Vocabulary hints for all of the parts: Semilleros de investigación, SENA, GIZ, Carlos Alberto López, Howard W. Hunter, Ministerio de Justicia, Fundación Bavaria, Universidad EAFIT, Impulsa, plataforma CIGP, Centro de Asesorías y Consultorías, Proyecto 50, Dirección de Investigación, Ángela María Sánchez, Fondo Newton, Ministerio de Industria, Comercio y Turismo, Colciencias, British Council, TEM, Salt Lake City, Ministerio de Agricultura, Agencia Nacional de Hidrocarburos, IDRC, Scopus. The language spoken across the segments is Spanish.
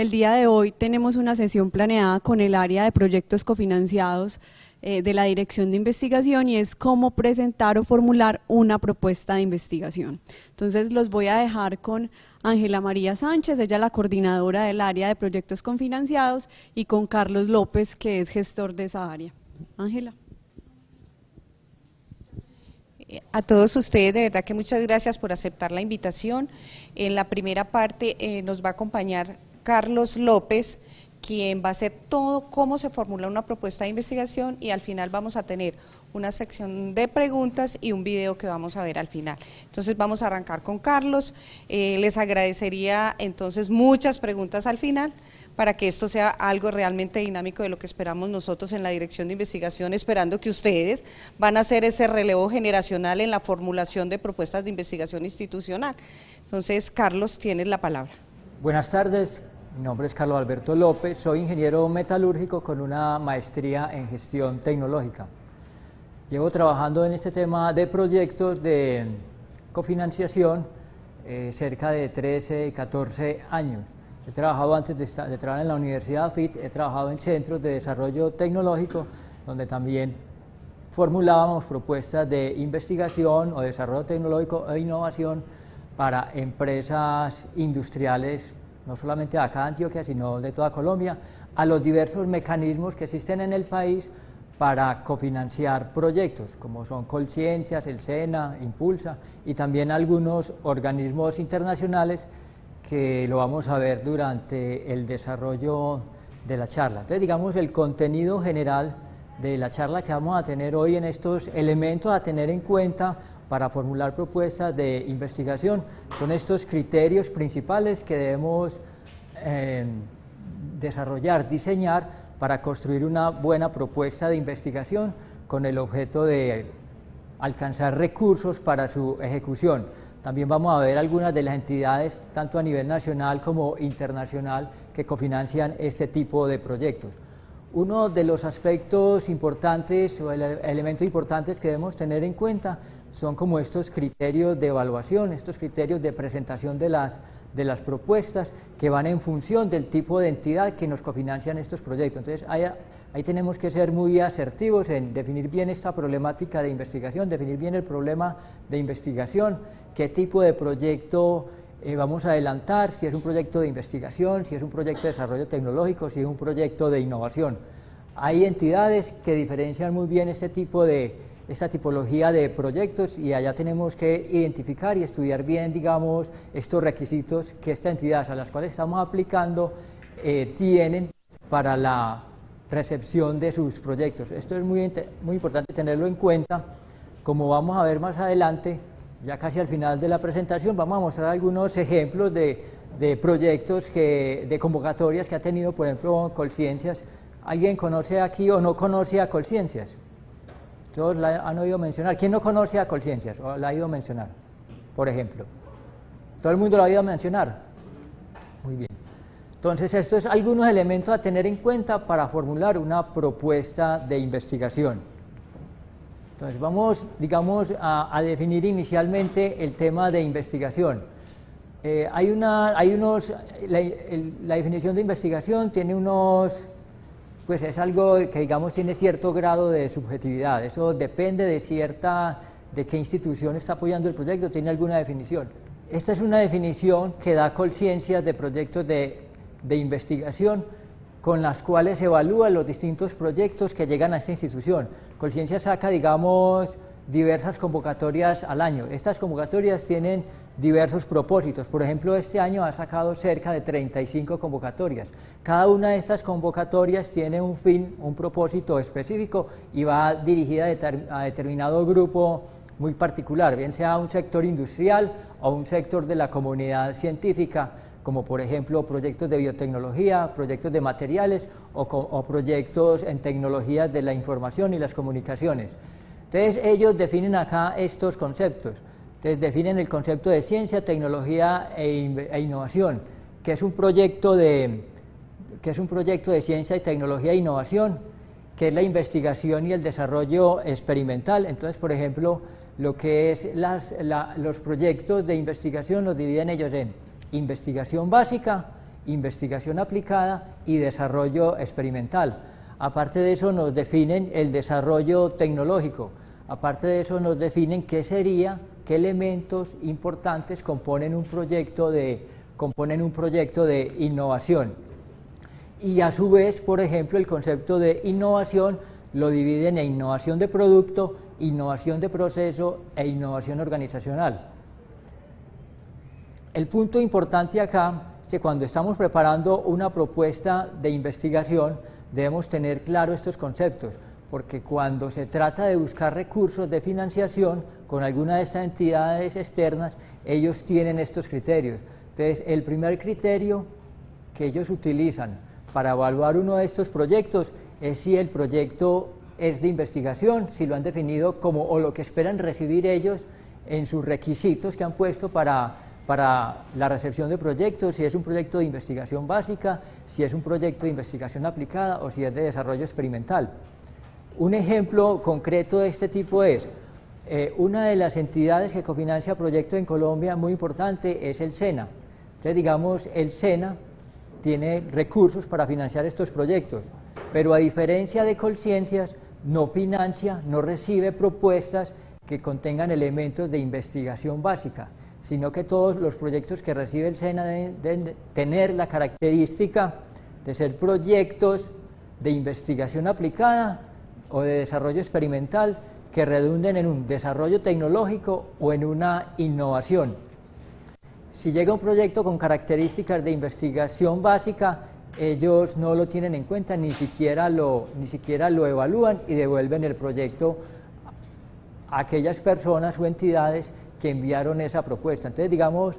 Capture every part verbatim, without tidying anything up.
El día de hoy tenemos una sesión planeada con el área de proyectos cofinanciados eh, de la Dirección de Investigación, y es cómo presentar o formular una propuesta de investigación. Entonces los voy a dejar con Ángela María Sánchez, ella es la coordinadora del área de proyectos cofinanciados, y con Carlos López, que es gestor de esa área. Ángela. A todos ustedes, de verdad que muchas gracias por aceptar la invitación. En la primera parte eh, nos va a acompañar Carlos López, quien va a hacer todo cómo se formula una propuesta de investigación, y al final vamos a tener una sección de preguntas y un video que vamos a ver al final. Entonces vamos a arrancar con Carlos, eh, les agradecería entonces muchas preguntas al final, para que esto sea algo realmente dinámico de lo que esperamos nosotros en la Dirección de Investigación, esperando que ustedes van a hacer ese relevo generacional en la formulación de propuestas de investigación institucional. Entonces, Carlos, tienes la palabra. Buenas tardes, mi nombre es Carlos Alberto López, soy ingeniero metalúrgico con una maestría en gestión tecnológica. Llevo trabajando en este tema de proyectos de cofinanciación eh, cerca de trece, catorce años. He trabajado antes de, estar, de trabajar en la Universidad EAFIT, he trabajado en centros de desarrollo tecnológico, donde también formulábamos propuestas de investigación o desarrollo tecnológico e innovación para empresas industriales, no solamente de acá de Antioquia, sino de toda Colombia, a los diversos mecanismos que existen en el país para cofinanciar proyectos, como son Colciencias, el SENA, Impulsa, y también algunos organismos internacionales que lo vamos a ver durante el desarrollo de la charla. Entonces, digamos, el contenido general de la charla que vamos a tener hoy en estos elementos a tener en cuenta para formular propuestas de investigación son estos criterios principales que debemos eh, desarrollar, diseñar para construir una buena propuesta de investigación con el objeto de alcanzar recursos para su ejecución. También vamos a ver algunas de las entidades, tanto a nivel nacional como internacional, que cofinancian este tipo de proyectos. Uno de los aspectos importantes o ele- elementos importantes que debemos tener en cuenta son como estos criterios de evaluación, estos criterios de presentación de las, de las propuestas que van en función del tipo de entidad que nos cofinancian estos proyectos. Entonces, hay, ahí tenemos que ser muy asertivos en definir bien esta problemática de investigación, definir bien el problema de investigación, qué tipo de proyecto eh, vamos a adelantar, si es un proyecto de investigación, si es un proyecto de desarrollo tecnológico, si es un proyecto de innovación. Hay entidades que diferencian muy bien este tipo de, esta tipología de proyectos, y allá tenemos que identificar y estudiar bien, digamos, estos requisitos que estas entidades a las cuales estamos aplicando eh, tienen para la recepción de sus proyectos. Esto es muy, muy importante tenerlo en cuenta, como vamos a ver más adelante. Ya casi al final de la presentación vamos a mostrar algunos ejemplos de, de proyectos, que, de convocatorias que ha tenido, por ejemplo, Colciencias. ¿Alguien conoce aquí o no conoce a Colciencias? Todos la han oído mencionar. ¿Quién no conoce a Colciencias o la ha oído mencionar, por ejemplo? ¿Todo el mundo la ha oído mencionar? Muy bien. Entonces, estos son algunos elementos a tener en cuenta para formular una propuesta de investigación. Entonces vamos, digamos, a, a definir inicialmente el tema de investigación. Eh, hay una, hay unos, la, el, la definición de investigación tiene unos, pues es algo que, digamos, tiene cierto grado de subjetividad. Eso depende de cierta, de qué institución está apoyando el proyecto, tiene alguna definición. Esta es una definición que da Colciencias de proyectos de, de investigación, con las cuales se evalúan los distintos proyectos que llegan a esta institución. Colciencias saca, digamos, diversas convocatorias al año. Estas convocatorias tienen diversos propósitos. Por ejemplo, este año ha sacado cerca de treinta y cinco convocatorias. Cada una de estas convocatorias tiene un fin, un propósito específico, y va dirigida a determinado grupo muy particular, bien sea un sector industrial o un sector de la comunidad científica, como por ejemplo proyectos de biotecnología, proyectos de materiales o, o proyectos en tecnologías de la información y las comunicaciones. Entonces ellos definen acá estos conceptos. Entonces definen el concepto de ciencia, tecnología e, in e innovación, que es un proyecto de, que es un proyecto de ciencia y tecnología e innovación, que es la investigación y el desarrollo experimental. Entonces, por ejemplo, lo que es las, la, los proyectos de investigación los dividen ellos en investigación básica, investigación aplicada y desarrollo experimental. Aparte de eso nos definen el desarrollo tecnológico, aparte de eso nos definen qué sería, qué elementos importantes componen un proyecto de, componen un proyecto de innovación. Y a su vez, por ejemplo, el concepto de innovación lo dividen en innovación de producto, innovación de proceso e innovación organizacional. El punto importante acá es que cuando estamos preparando una propuesta de investigación, debemos tener claro estos conceptos, porque cuando se trata de buscar recursos de financiación con alguna de estas entidades externas, ellos tienen estos criterios. Entonces, el primer criterio que ellos utilizan para evaluar uno de estos proyectos es si el proyecto es de investigación, si lo han definido como o lo que esperan recibir ellos en sus requisitos que han puesto para para la recepción de proyectos, si es un proyecto de investigación básica, si es un proyecto de investigación aplicada o si es de desarrollo experimental. Un ejemplo concreto de este tipo es, eh, una de las entidades que cofinancia proyectos en Colombia muy importante es el SENA. Entonces, digamos, el SENA tiene recursos para financiar estos proyectos, pero a diferencia de Colciencias, no financia, no recibe propuestas que contengan elementos de investigación básica, sino que todos los proyectos que recibe el SENA deben, deben tener la característica de ser proyectos de investigación aplicada o de desarrollo experimental que redunden en un desarrollo tecnológico o en una innovación. Si llega un proyecto con características de investigación básica, ellos no lo tienen en cuenta, ni siquiera lo, ni siquiera lo evalúan y devuelven el proyecto a aquellas personas o entidades que enviaron esa propuesta. Entonces, digamos,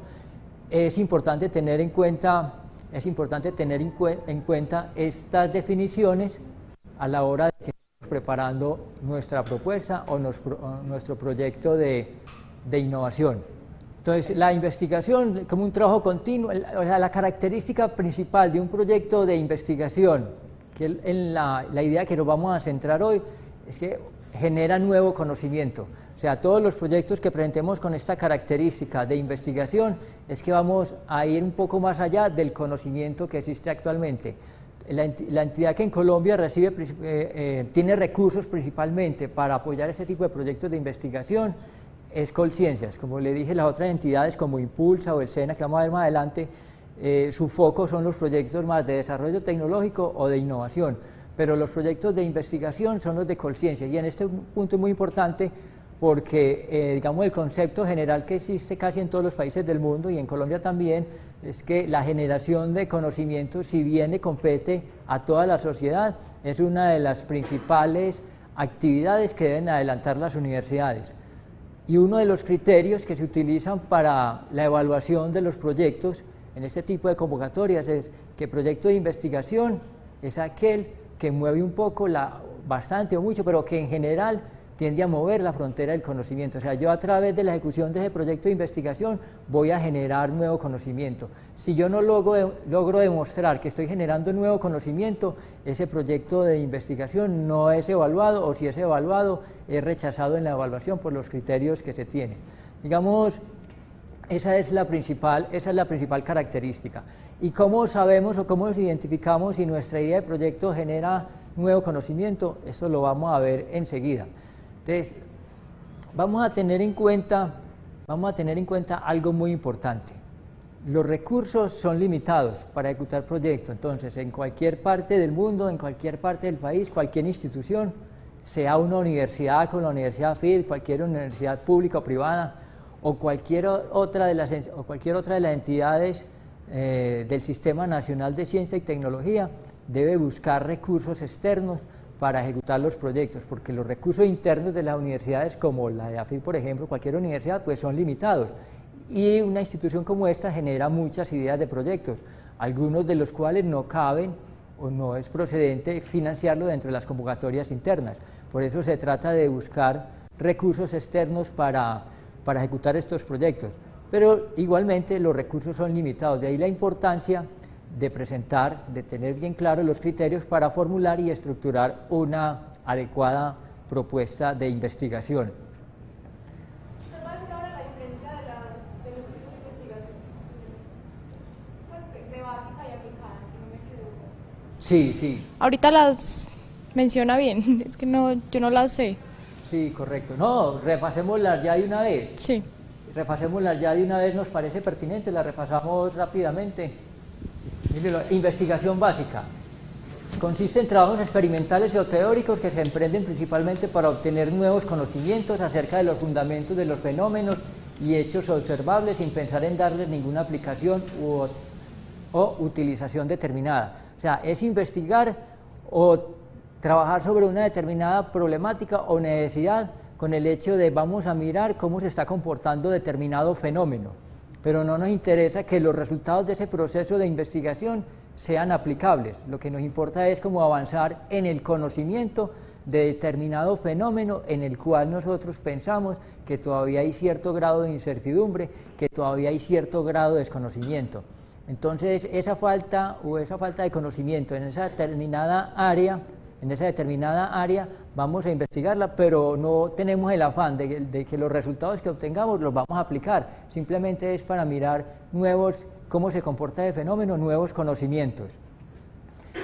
es importante tener en cuenta, es importante tener en, cuen en cuenta estas definiciones a la hora de que estamos preparando nuestra propuesta o, nos pro o nuestro proyecto de, de innovación. Entonces, la investigación como un trabajo continuo, o sea, la característica principal de un proyecto de investigación, que en la, la idea que nos vamos a centrar hoy, es que genera nuevo conocimiento. O sea, todos los proyectos que presentemos con esta característica de investigación es que vamos a ir un poco más allá del conocimiento que existe actualmente. La entidad que en Colombia recibe, eh, eh, tiene recursos principalmente para apoyar ese tipo de proyectos de investigación es Colciencias. Como le dije, las otras entidades como Impulsa o el SENA, que vamos a ver más adelante, eh, su foco son los proyectos más de desarrollo tecnológico o de innovación, pero los proyectos de investigación son los de Colciencias, y en este punto es muy importante porque, eh, digamos, el concepto general que existe casi en todos los países del mundo y en Colombia también, es que la generación de conocimiento, si bien le compete a toda la sociedad, es una de las principales actividades que deben adelantar las universidades. Y uno de los criterios que se utilizan para la evaluación de los proyectos en este tipo de convocatorias es que el proyecto de investigación es aquel que mueve un poco, la, bastante o mucho, pero que en general tiende a mover la frontera del conocimiento. O sea, yo a través de la ejecución de ese proyecto de investigación voy a generar nuevo conocimiento. Si yo no logro, logro demostrar que estoy generando nuevo conocimiento, ese proyecto de investigación no es evaluado, o si es evaluado, es rechazado en la evaluación por los criterios que se tienen. Digamos, esa es la principal, esa es la principal característica. ¿Y cómo sabemos o cómo nos identificamos si nuestra idea de proyecto genera nuevo conocimiento? Esto lo vamos a ver enseguida. Entonces, vamos a tener en cuenta, vamos a tener en cuenta algo muy importante. Los recursos son limitados para ejecutar proyectos. Entonces, en cualquier parte del mundo, en cualquier parte del país, cualquier institución, sea una universidad como la Universidad EAFIT, cualquier universidad pública o privada, o cualquier otra de las, o cualquier otra de las entidades Eh, del Sistema Nacional de Ciencia y Tecnología, debe buscar recursos externos para ejecutar los proyectos, porque los recursos internos de las universidades, como la de EAFIT, por ejemplo, cualquier universidad, pues son limitados, y una institución como esta genera muchas ideas de proyectos, algunos de los cuales no caben o no es procedente financiarlo dentro de las convocatorias internas. Por eso se trata de buscar recursos externos para, para ejecutar estos proyectos. Pero igualmente los recursos son limitados, de ahí la importancia de presentar, de tener bien claro los criterios para formular y estructurar una adecuada propuesta de investigación. ¿Usted va a decir ahora la diferencia de, las, de los tipos de investigación? Pues de básica y Sí, sí. Ahorita las menciona bien, es que no, yo no las sé. Sí, correcto. No, repasémoslas ya de una vez. Sí. Repasémoslas ya de una vez, nos parece pertinente, las repasamos rápidamente. Mírelo, investigación básica. Consiste en trabajos experimentales o teóricos que se emprenden principalmente para obtener nuevos conocimientos acerca de los fundamentos de los fenómenos y hechos observables sin pensar en darles ninguna aplicación u, o utilización determinada. O sea, es investigar o trabajar sobre una determinada problemática o necesidad con el hecho de vamos a mirar cómo se está comportando determinado fenómeno, pero no nos interesa que los resultados de ese proceso de investigación sean aplicables. Lo que nos importa es cómo avanzar en el conocimiento de determinado fenómeno en el cual nosotros pensamos que todavía hay cierto grado de incertidumbre, que todavía hay cierto grado de desconocimiento. Entonces, esa falta o esa falta de conocimiento en esa determinada área, en esa determinada área vamos a investigarla, pero no tenemos el afán de, de que los resultados que obtengamos los vamos a aplicar, simplemente es para mirar nuevos, cómo se comporta el fenómeno, nuevos conocimientos.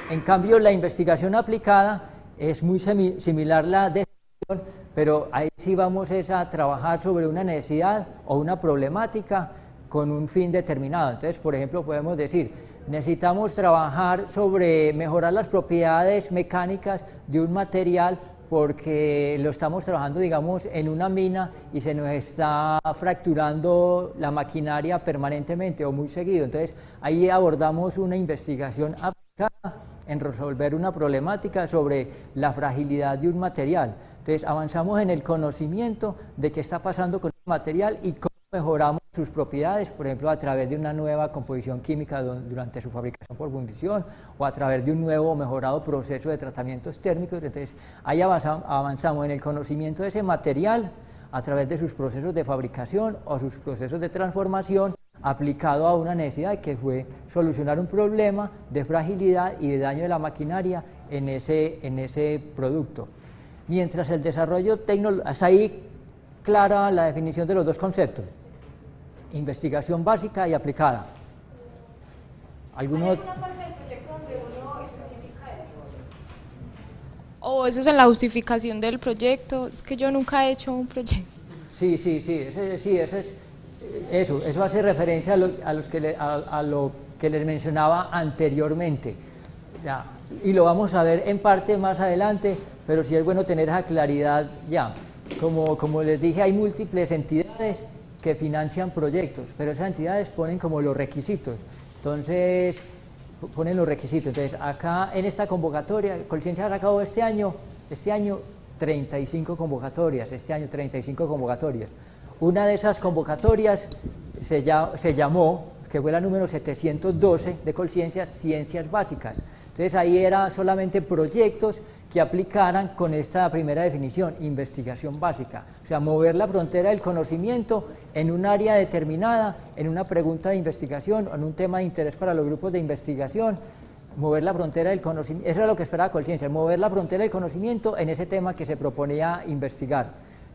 En cambio, la investigación aplicada es muy similar a la definición, pero ahí sí vamos es a trabajar sobre una necesidad o una problemática con un fin determinado. Entonces, por ejemplo, podemos decir, necesitamos trabajar sobre mejorar las propiedades mecánicas de un material porque lo estamos trabajando, digamos, en una mina y se nos está fracturando la maquinaria permanentemente o muy seguido. Entonces, ahí abordamos una investigación aplicada en resolver una problemática sobre la fragilidad de un material. Entonces, avanzamos en el conocimiento de qué está pasando con el material y cómo mejoramos sus propiedades, por ejemplo, a través de una nueva composición química durante su fabricación por fundición o a través de un nuevo o mejorado proceso de tratamientos térmicos. Entonces, ahí avanzamos en el conocimiento de ese material a través de sus procesos de fabricación o sus procesos de transformación aplicado a una necesidad que fue solucionar un problema de fragilidad y de daño de la maquinaria en ese, en ese producto. Mientras el desarrollo tecnológico, hasta ahí clara la definición de los dos conceptos, investigación básica y aplicada. ¿Alguno? ¿Hay alguna parte del proyecto donde uno especifica eso? O eso es en la justificación del proyecto, es que yo nunca he hecho un proyecto. Sí, sí, sí, ese, sí eso, es, eso, eso hace referencia a lo, a los que le, a, a lo que les mencionaba anteriormente, ya, y lo vamos a ver en parte más adelante, pero sí es bueno tener esa claridad ya. Como, como les dije, hay múltiples entidades que financian proyectos, pero esas entidades ponen como los requisitos, entonces ponen los requisitos. Entonces, acá en esta convocatoria, Colciencias ha sacado este año, este año treinta y cinco convocatorias, este año treinta y cinco convocatorias. Una de esas convocatorias se, llama, se llamó, que fue la número setecientos doce de Colciencias, Ciencias Básicas. Entonces, ahí era solamente proyectos que aplicaran con esta primera definición, investigación básica, o sea, mover la frontera del conocimiento en un área determinada, en una pregunta de investigación, en un tema de interés para los grupos de investigación, mover la frontera del conocimiento, eso era lo que esperaba Colciencias, mover la frontera del conocimiento en ese tema que se proponía investigar.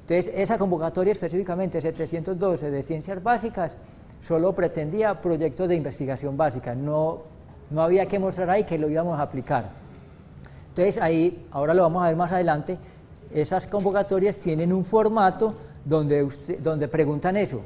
Entonces, esa convocatoria específicamente, setecientos doce de Ciencias Básicas, solo pretendía proyectos de investigación básica, no, no había que mostrar ahí que lo íbamos a aplicar. Entonces ahí, ahora lo vamos a ver más adelante, esas convocatorias tienen un formato donde, usted, donde preguntan eso.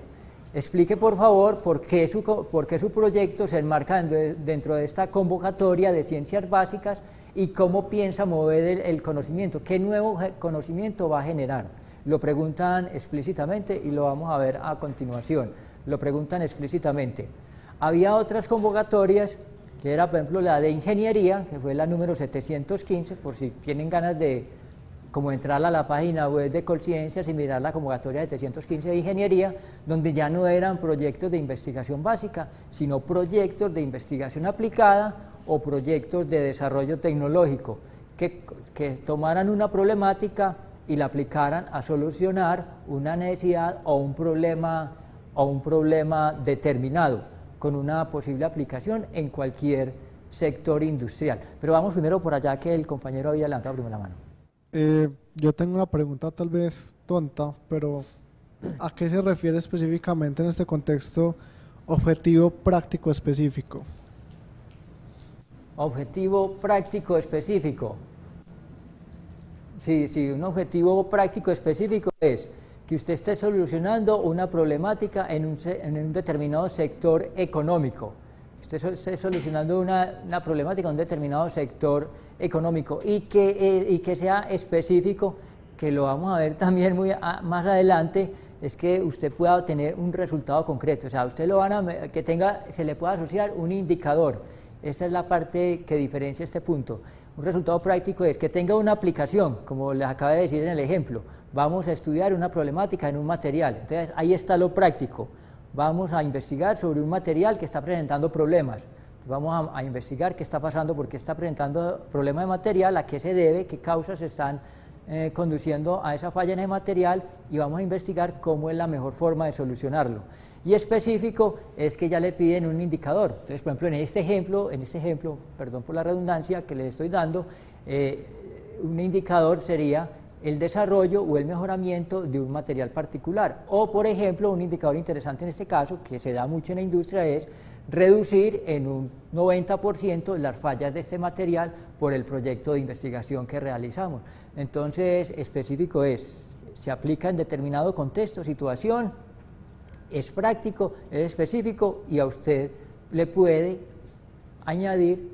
Explique por favor por qué su, por qué su proyecto se enmarca dentro de esta convocatoria de ciencias básicas y cómo piensa mover el, el conocimiento, qué nuevo conocimiento va a generar. Lo preguntan explícitamente y lo vamos a ver a continuación, lo preguntan explícitamente. Había otras convocatorias que era por ejemplo la de ingeniería, que fue la número setecientos quince, por si tienen ganas de como entrar a la página web de Colciencias y mirar la convocatoria setecientos quince de ingeniería, donde ya no eran proyectos de investigación básica, sino proyectos de investigación aplicada o proyectos de desarrollo tecnológico, que, que tomaran una problemática y la aplicaran a solucionar una necesidad o un problema, o un problema determinado, con una posible aplicación en cualquier sector industrial. Pero vamos primero por allá, que el compañero había levantado primero la mano. Eh, yo tengo una pregunta tal vez tonta, pero ¿a qué se refiere específicamente en este contexto objetivo práctico específico? Objetivo práctico específico. Si, si un objetivo práctico específico es que usted esté solucionando una problemática en un, en un determinado sector económico, que usted esté solucionando una, una problemática en un determinado sector económico y que, eh, y que sea específico, que lo vamos a ver también muy a, más adelante, es que usted pueda obtener un resultado concreto, o sea, usted lo van a, que tenga, se le pueda asociar un indicador. Esa es la parte que diferencia este punto. Un resultado práctico es que tenga una aplicación, como les acabo de decir en el ejemplo, vamos a estudiar una problemática en un material, entonces ahí está lo práctico, vamos a investigar sobre un material que está presentando problemas, entonces, vamos a, a investigar qué está pasando, por qué está presentando problemas de material, a qué se debe, qué causas están Eh, conduciendo a esa falla en el material, y vamos a investigar cómo es la mejor forma de solucionarlo. Y específico es que ya le piden un indicador. Entonces, por ejemplo, en este ejemplo, en este ejemplo, perdón por la redundancia que les estoy dando, eh, un indicador sería el desarrollo o el mejoramiento de un material particular. O, por ejemplo, un indicador interesante en este caso, que se da mucho en la industria, es reducir en un noventa por ciento las fallas de este material por el proyecto de investigación que realizamos. Entonces, específico es, se aplica en determinado contexto, situación, es práctico, es específico, y a usted le puede añadir,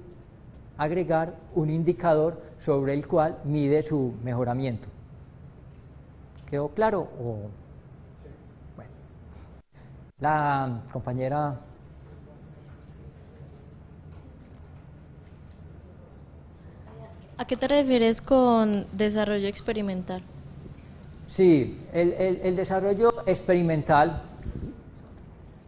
agregar un indicador sobre el cual mide su mejoramiento. ¿Quedó claro? O... Sí. Bueno. La compañera... ¿A qué te refieres con desarrollo experimental? Sí, el, el, el desarrollo experimental,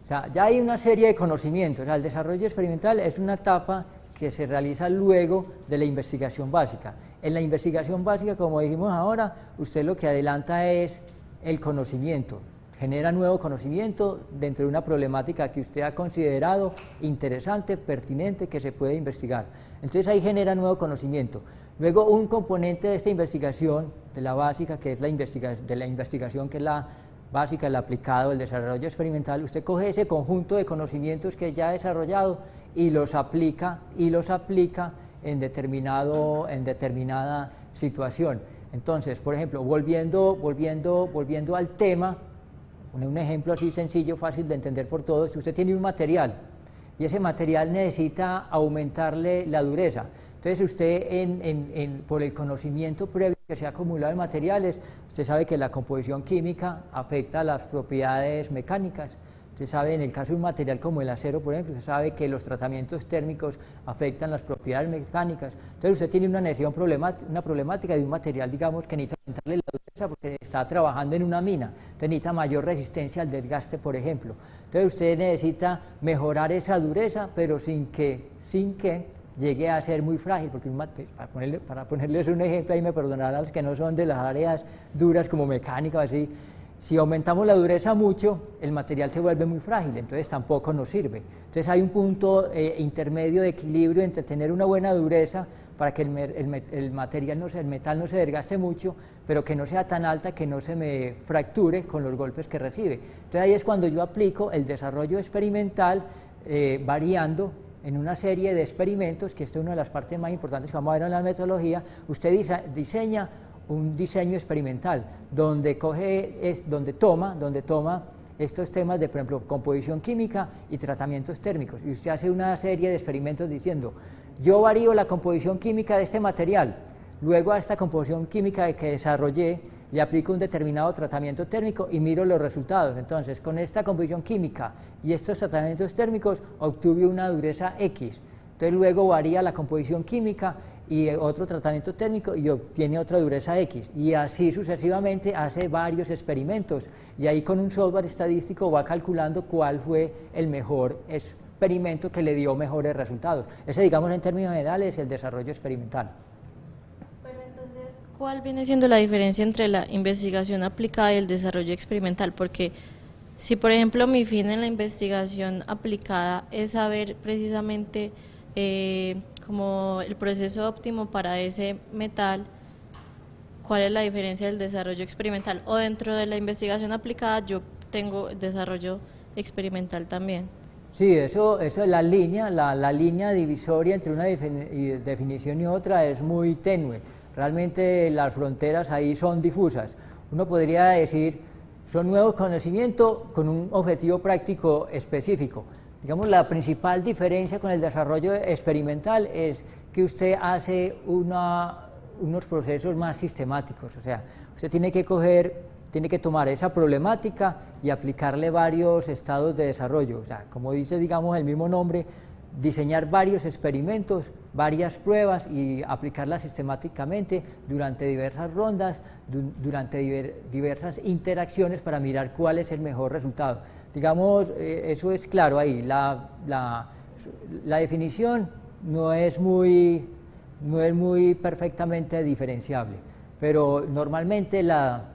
o sea, ya hay una serie de conocimientos, o sea, el desarrollo experimental es una etapa que se realiza luego de la investigación básica. En la investigación básica, como dijimos ahora, usted lo que adelanta es el conocimiento, genera nuevo conocimiento dentro de una problemática que usted ha considerado interesante, pertinente, que se puede investigar. Entonces ahí genera nuevo conocimiento. Luego un componente de esta investigación, de la básica, que es la investigación, de la investigación que es la básica, el aplicado, el desarrollo experimental, usted coge ese conjunto de conocimientos que ya ha desarrollado y los aplica, y los aplica en, determinado, en determinada situación. Entonces, por ejemplo, volviendo, volviendo, volviendo al tema, un ejemplo así sencillo, fácil de entender por todos, si usted tiene un material y ese material necesita aumentarle la dureza, entonces usted, en, en, en, por el conocimiento previo que se ha acumulado en materiales, usted sabe que la composición química afecta las propiedades mecánicas. Usted sabe, en el caso de un material como el acero, por ejemplo, usted sabe que los tratamientos térmicos afectan las propiedades mecánicas. Entonces usted tiene una necesidad, una problemática de un material, digamos, que necesita aumentarle la dureza porque está trabajando en una mina, entonces necesita mayor resistencia al desgaste, por ejemplo. Entonces usted necesita mejorar esa dureza, pero sin que, sin que llegue a ser muy frágil, porque un, para, ponerle, para ponerles un ejemplo, ahí me perdonarán los que no son de las áreas duras como mecánica o así, si aumentamos la dureza mucho, el material se vuelve muy frágil, entonces tampoco nos sirve. Entonces hay un punto eh, intermedio de equilibrio entre tener una buena dureza para que el, el, el material, no se, el metal no se desgaste mucho, pero que no sea tan alta que no se me fracture con los golpes que recibe. Entonces ahí es cuando yo aplico el desarrollo experimental, eh, variando en una serie de experimentos, que esta es una de las partes más importantes que vamos a ver en la metodología. Usted dise, diseña un diseño experimental, donde coge, es donde toma, donde toma estos temas de, por ejemplo, composición química y tratamientos térmicos, y usted hace una serie de experimentos diciendo, yo varío la composición química de este material, luego a esta composición química que desarrollé, le aplico un determinado tratamiento térmico y miro los resultados. Entonces, con esta composición química y estos tratamientos térmicos, obtuve una dureza X, entonces luego varía la composición química y otro tratamiento térmico y obtiene otra dureza X, y así sucesivamente hace varios experimentos, y ahí con un software estadístico va calculando cuál fue el mejor experimento que le dio mejores resultados. Ese, digamos, en términos generales es el desarrollo experimental. Pero entonces, ¿cuál viene siendo la diferencia entre la investigación aplicada y el desarrollo experimental? Porque si, por ejemplo, mi fin en la investigación aplicada es saber precisamente eh, como el proceso óptimo para ese metal, ¿cuál es la diferencia del desarrollo experimental? O dentro de la investigación aplicada yo tengo desarrollo experimental también. Sí, eso, eso es la línea, la, la línea divisoria entre una definición y otra es muy tenue. Realmente las fronteras ahí son difusas. Uno podría decir, son nuevos conocimientos con un objetivo práctico específico. Digamos, la principal diferencia con el desarrollo experimental es que usted hace una, unos procesos más sistemáticos. O sea, usted tiene que coger... tiene que tomar esa problemática y aplicarle varios estados de desarrollo. O sea, como dice, digamos, el mismo nombre, diseñar varios experimentos, varias pruebas y aplicarlas sistemáticamente durante diversas rondas, du- durante diver- diversas interacciones para mirar cuál es el mejor resultado. Digamos, eh, eso es claro ahí, la, la, la definición no es muy, no es muy perfectamente diferenciable, pero normalmente la...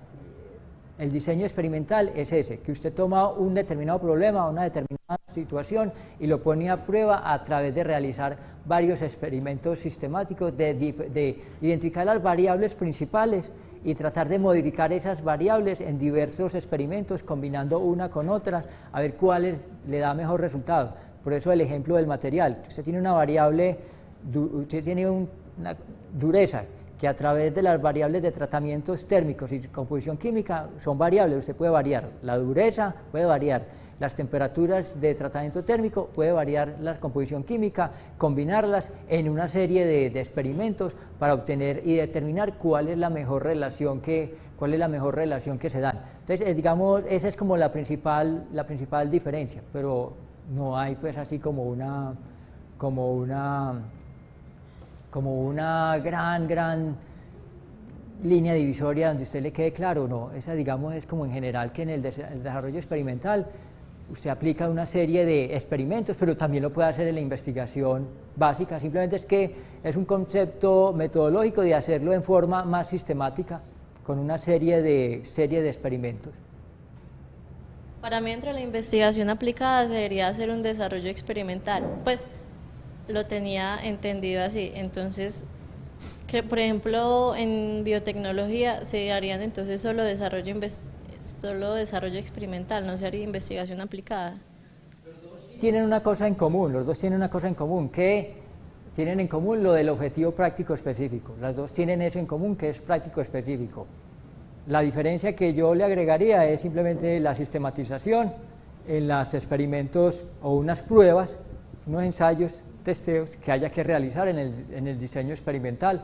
el diseño experimental es ese, que usted toma un determinado problema, una determinada situación y lo pone a prueba a través de realizar varios experimentos sistemáticos, de, de, de identificar las variables principales y tratar de modificar esas variables en diversos experimentos, combinando una con otras, a ver cuál le da mejor resultado. Por eso el ejemplo del material, usted tiene una variable, usted tiene un, una dureza, que a través de las variables de tratamientos térmicos y composición química son variables, usted puede variar la dureza, puede variar las temperaturas de tratamiento térmico, puede variar la composición química, combinarlas en una serie de, de experimentos para obtener y determinar cuál es la mejor relación que, cuál es la mejor relación que se dan. Entonces, digamos, esa es como la principal, la principal diferencia, pero no hay pues así como una... como una como una gran, gran línea divisoria donde usted le quede claro, no, esa digamos es como en general que en el, de- el desarrollo experimental usted aplica una serie de experimentos, pero también lo puede hacer en la investigación básica, simplemente es que es un concepto metodológico de hacerlo en forma más sistemática, con una serie de, serie de experimentos. Para mí, entre la investigación aplicada debería hacer un desarrollo experimental, pues, lo tenía entendido así. Entonces, que, por ejemplo, en biotecnología se harían entonces solo desarrollo, solo desarrollo experimental, no se haría investigación aplicada. Tienen una cosa en común, los dos tienen una cosa en común, que tienen en común lo del objetivo práctico específico, las dos tienen eso en común, que es práctico específico. La diferencia que yo le agregaría es simplemente la sistematización en los experimentos o unas pruebas, unos ensayos, testeos que haya que realizar en el, en el diseño experimental,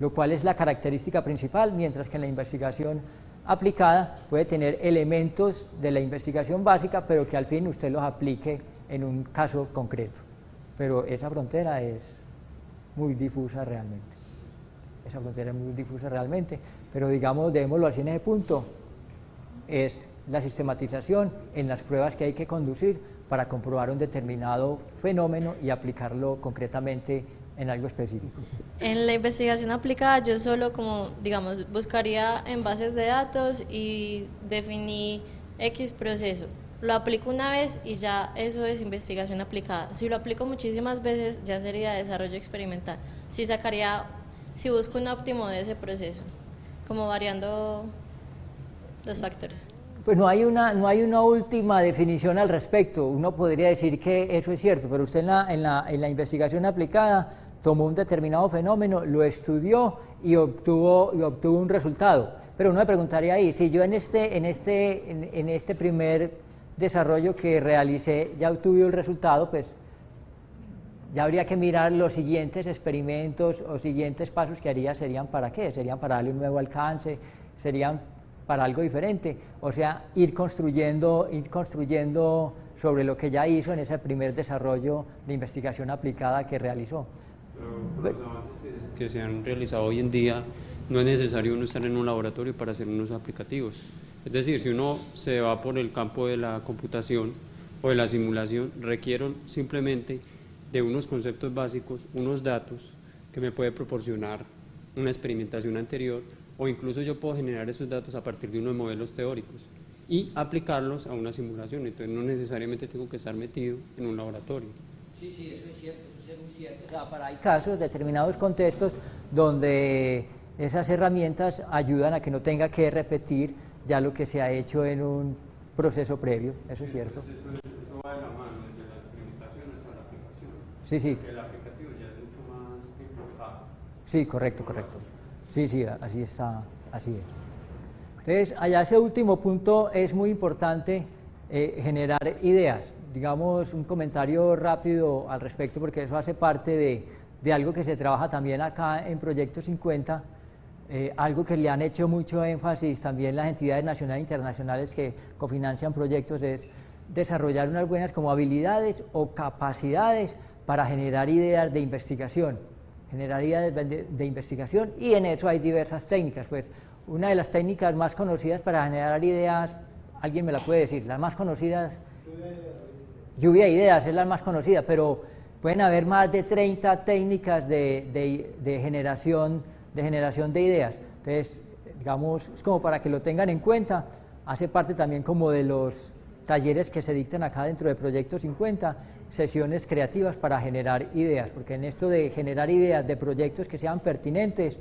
lo cual es la característica principal, mientras que en la investigación aplicada puede tener elementos de la investigación básica, pero que al fin usted los aplique en un caso concreto. Pero esa frontera es muy difusa realmente, esa frontera es muy difusa realmente, pero digamos, démoslo así en ese punto, es la sistematización en las pruebas que hay que conducir para comprobar un determinado fenómeno y aplicarlo concretamente en algo específico. En la investigación aplicada yo solo como, digamos, buscaría en bases de datos y definí X proceso, lo aplico una vez y ya eso es investigación aplicada. Si lo aplico muchísimas veces ya sería desarrollo experimental, si sacaría, si busco un óptimo de ese proceso, como variando los factores. Pues no hay, una, no hay una última definición al respecto, uno podría decir que eso es cierto, pero usted en la, en, la, en la investigación aplicada tomó un determinado fenómeno, lo estudió y obtuvo, y obtuvo un resultado, pero uno me preguntaría ahí, si yo en este, en, este, en, en este primer desarrollo que realicé ya obtuve el resultado, pues ya habría que mirar los siguientes experimentos o siguientes pasos que haría, ¿serían para qué? ¿Serían para darle un nuevo alcance? ¿Serían para algo diferente? O sea, ir construyendo, ir construyendo sobre lo que ya hizo en ese primer desarrollo de investigación aplicada que realizó. Pero los avances que se han realizado hoy en día, no es necesario uno estar en un laboratorio para hacer unos aplicativos. Es decir, si uno se va por el campo de la computación o de la simulación, requieren simplemente de unos conceptos básicos, unos datos que me puede proporcionar una experimentación anterior, o incluso yo puedo generar esos datos a partir de unos modelos teóricos y aplicarlos a una simulación, entonces no necesariamente tengo que estar metido en un laboratorio. Sí, sí, eso es cierto, eso es muy cierto. O sea, para hay casos, determinados contextos donde esas herramientas ayudan a que no tenga que repetir ya lo que se ha hecho en un proceso previo, eso es cierto. Eso va de la mano, de las Sí, sí. Porque el aplicativo ya es mucho más tipo A. Sí, correcto, correcto. Sí, sí, así está, así es. Entonces, allá ese último punto es muy importante, eh, generar ideas. Digamos, un comentario rápido al respecto, porque eso hace parte de, de algo que se trabaja también acá en Proyecto cincuenta, eh, algo que le han hecho mucho énfasis también las entidades nacionales e internacionales que cofinancian proyectos es desarrollar unas buenas como habilidades o capacidades para generar ideas de investigación, generar ideas de, de investigación, y en eso hay diversas técnicas, pues. Una de las técnicas más conocidas para generar ideas, alguien me la puede decir, las más conocidas, lluvia de ideas es la más conocida, pero pueden haber más de treinta técnicas de, de, de, generación, de generación de ideas. Entonces, digamos, es como para que lo tengan en cuenta, hace parte también como de los talleres que se dictan acá dentro de Proyecto cincuenta, sesiones creativas para generar ideas, porque en esto de generar ideas de proyectos que sean pertinentes,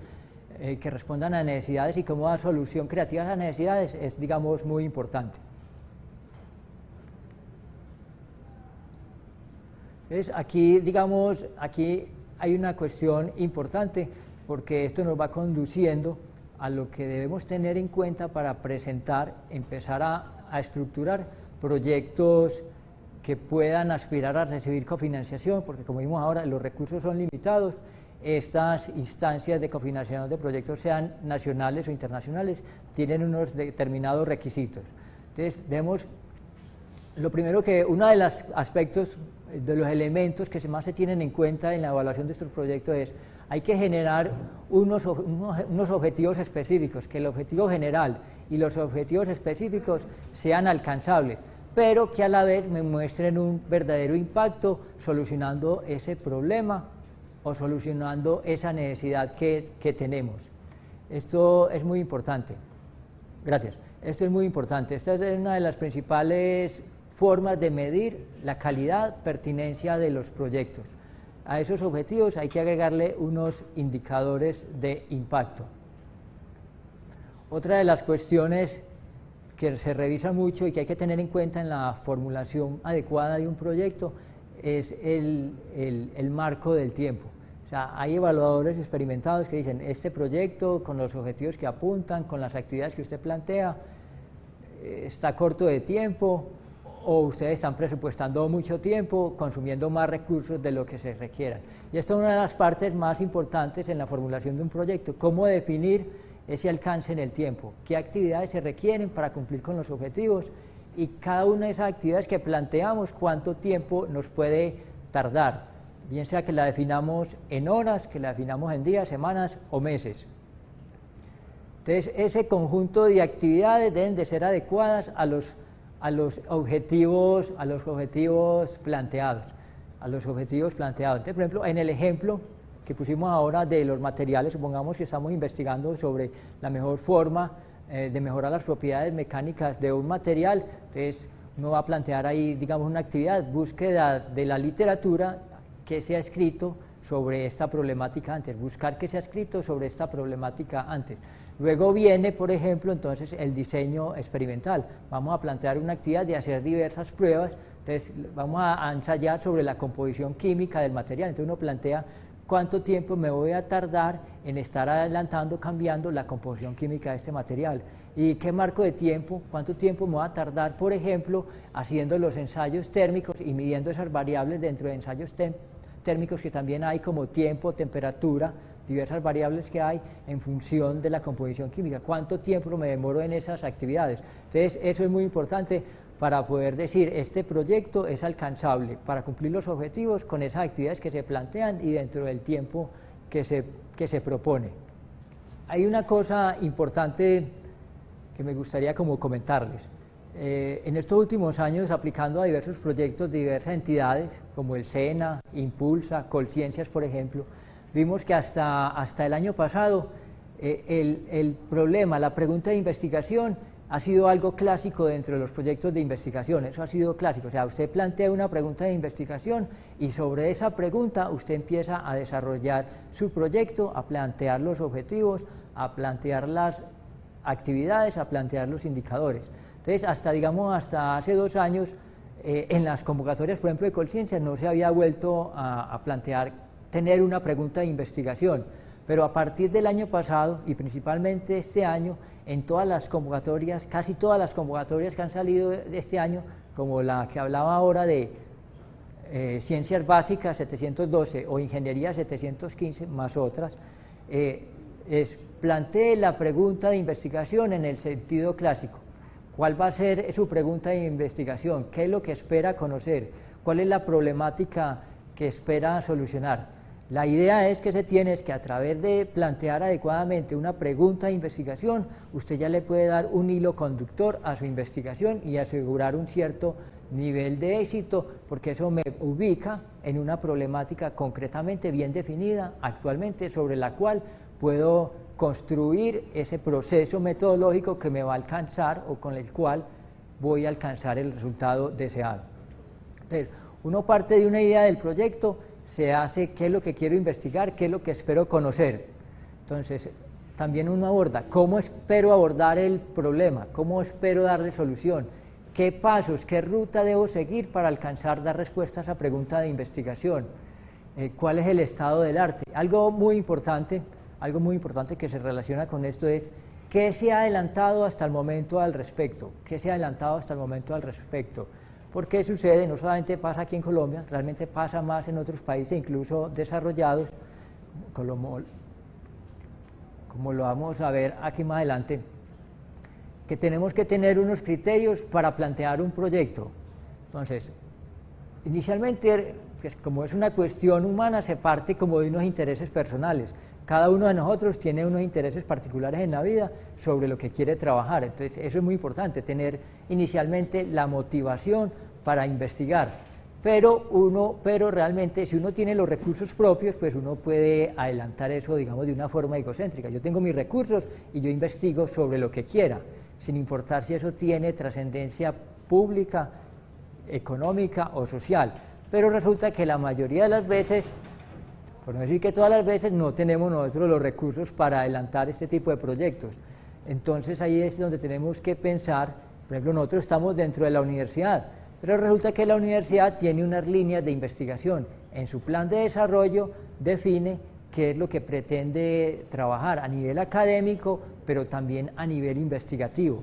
Eh, que respondan a necesidades y cómo dar solución creativa a las necesidades es, digamos, muy importante. Entonces, aquí, digamos, aquí hay una cuestión importante, porque esto nos va conduciendo a lo que debemos tener en cuenta para presentar, empezar a, a estructurar proyectos que puedan aspirar a recibir cofinanciación, porque como vimos ahora, los recursos son limitados. Estas instancias de cofinanciación de proyectos, sean nacionales o internacionales, tienen unos determinados requisitos. Entonces, vemos lo primero que uno de los aspectos, de los elementos que más se tienen en cuenta en la evaluación de estos proyectos es, hay que generar unos, unos objetivos específicos, que el objetivo general y los objetivos específicos sean alcanzables, pero que a la vez me muestren un verdadero impacto solucionando ese problema o solucionando esa necesidad que, que tenemos. Esto es muy importante. Gracias. Esto es muy importante. Esta es una de las principales formas de medir la calidad, pertinencia de los proyectos. A esos objetivos hay que agregarle unos indicadores de impacto. Otra de las cuestiones que se revisa mucho y que hay que tener en cuenta en la formulación adecuada de un proyecto es el, el, el marco del tiempo. O sea, hay evaluadores experimentados que dicen, este proyecto, con los objetivos que apuntan, con las actividades que usted plantea, está corto de tiempo, o ustedes están presupuestando mucho tiempo, consumiendo más recursos de lo que se requieran. Y esta es una de las partes más importantes en la formulación de un proyecto, cómo definir ese alcance en el tiempo, qué actividades se requieren para cumplir con los objetivos, y cada una de esas actividades que planteamos, cuánto tiempo nos puede tardar, bien sea que la definamos en horas, que la definamos en días, semanas o meses. Entonces, ese conjunto de actividades deben de ser adecuadas a los, a los, objetivos, a los objetivos planteados, a los objetivos planteados. Entonces, por ejemplo, en el ejemplo que pusimos ahora de los materiales, supongamos que estamos investigando sobre la mejor forma de mejorar las propiedades mecánicas de un material, entonces uno va a plantear ahí, digamos, una actividad, búsqueda de la literatura que se ha escrito sobre esta problemática antes, buscar que se ha escrito sobre esta problemática antes. Luego viene, por ejemplo, entonces el diseño experimental, vamos a plantear una actividad de hacer diversas pruebas, entonces vamos a ensayar sobre la composición química del material, entonces uno plantea cuánto tiempo me voy a tardar en estar adelantando, cambiando la composición química de este material, y qué marco de tiempo, cuánto tiempo me voy a tardar, por ejemplo, haciendo los ensayos térmicos y midiendo esas variables dentro de ensayos térmicos que también hay, como tiempo, temperatura, diversas variables que hay en función de la composición química, cuánto tiempo me demoro en esas actividades. Entonces, eso es muy importante para poder decir, este proyecto es alcanzable, para cumplir los objetivos con esas actividades que se plantean y dentro del tiempo que se, que se propone. Hay una cosa importante que me gustaría como comentarles. Eh, en estos últimos años, aplicando a diversos proyectos de diversas entidades, como el SENA, Impulsa, Colciencias, por ejemplo, vimos que hasta, hasta el año pasado eh, el, el problema, la pregunta de investigación, ha sido algo clásico dentro de los proyectos de investigación, eso ha sido clásico, o sea, usted plantea una pregunta de investigación y sobre esa pregunta usted empieza a desarrollar su proyecto, a plantear los objetivos, a plantear las actividades, a plantear los indicadores. Entonces, hasta, digamos, hasta hace dos años eh, en las convocatorias, por ejemplo, de Colciencias no se había vuelto a, a plantear tener una pregunta de investigación, pero a partir del año pasado y principalmente este año, en todas las convocatorias, casi todas las convocatorias que han salido de este año, como la que hablaba ahora de eh, Ciencias Básicas setecientos doce o Ingeniería setecientos quince, más otras, eh, es plantee la pregunta de investigación en el sentido clásico. ¿Cuál va a ser su pregunta de investigación? ¿Qué es lo que espera conocer? ¿Cuál es la problemática que espera solucionar? La idea es que se tiene es que a través de plantear adecuadamente una pregunta de investigación, usted ya le puede dar un hilo conductor a su investigación y asegurar un cierto nivel de éxito, porque eso me ubica en una problemática concretamente bien definida actualmente, sobre la cual puedo construir ese proceso metodológico que me va a alcanzar o con el cual voy a alcanzar el resultado deseado. Entonces, uno parte de una idea del proyecto, se hace qué es lo que quiero investigar, qué es lo que espero conocer. Entonces, también uno aborda cómo espero abordar el problema, cómo espero darle solución, qué pasos, qué ruta debo seguir para alcanzar dar respuesta a esa pregunta de investigación, eh, cuál es el estado del arte. Algo muy importante, algo muy importante que se relaciona con esto es qué se ha adelantado hasta el momento al respecto, qué se ha adelantado hasta el momento al respecto. Porque sucede, no solamente pasa aquí en Colombia, realmente pasa más en otros países, incluso desarrollados, como, como lo vamos a ver aquí más adelante, que tenemos que tener unos criterios para plantear un proyecto. Entonces, inicialmente, pues, como es una cuestión humana, se parte como de unos intereses personales. Cada uno de nosotros tiene unos intereses particulares en la vida sobre lo que quiere trabajar, entonces eso es muy importante, tener inicialmente la motivación para investigar, pero, uno, pero realmente si uno tiene los recursos propios, pues uno puede adelantar eso, digamos, de una forma egocéntrica. Yo tengo mis recursos y yo investigo sobre lo que quiera, sin importar si eso tiene trascendencia pública, económica o social, pero resulta que la mayoría de las veces, por no decir que todas las veces, no tenemos nosotros los recursos para adelantar este tipo de proyectos. Entonces ahí es donde tenemos que pensar, por ejemplo, nosotros estamos dentro de la universidad, pero resulta que la universidad tiene unas líneas de investigación. En su plan de desarrollo define qué es lo que pretende trabajar a nivel académico, pero también a nivel investigativo.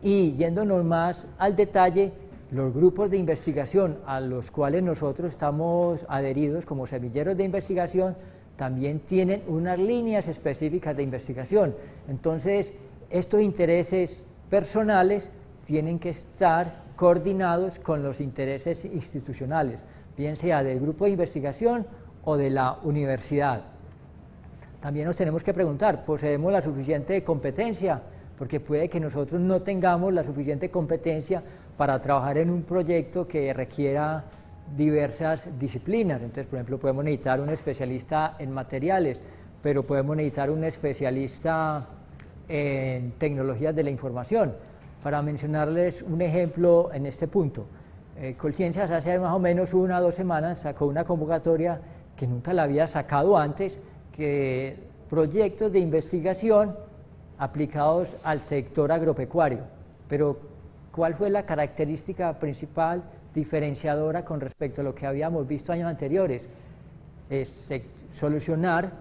Y yéndonos más al detalle, los grupos de investigación a los cuales nosotros estamos adheridos como semilleros de investigación también tienen unas líneas específicas de investigación. Entonces, estos intereses personales tienen que estar coordinados con los intereses institucionales, bien sea del grupo de investigación o de la universidad. También nos tenemos que preguntar, ¿poseemos la suficiente competencia? Porque puede que nosotros no tengamos la suficiente competencia para trabajar en un proyecto que requiera diversas disciplinas. Entonces, por ejemplo, podemos necesitar un especialista en materiales, pero podemos necesitar un especialista en tecnologías de la información. Para mencionarles un ejemplo en este punto, eh, Colciencias hace más o menos una o dos semanas sacó una convocatoria que nunca la había sacado antes, que proyectos de investigación aplicados al sector agropecuario, pero ¿cuál fue la característica principal diferenciadora con respecto a lo que habíamos visto años anteriores? Es solucionar,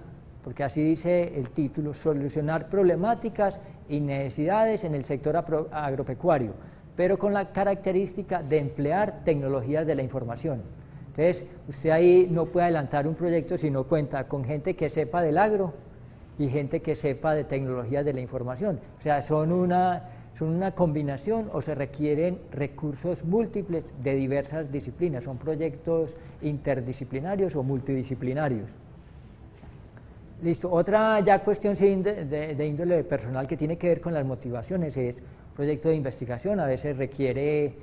porque así dice el título, solucionar problemáticas y necesidades en el sector agropecuario, pero con la característica de emplear tecnologías de la información. Entonces, usted ahí no puede adelantar un proyecto si no cuenta con gente que sepa del agro y gente que sepa de tecnologías de la información. O sea, son una... son una combinación o se requieren recursos múltiples de diversas disciplinas, son proyectos interdisciplinarios o multidisciplinarios. Listo, otra ya cuestión de, de, de índole personal que tiene que ver con las motivaciones es proyecto de investigación, a veces requiere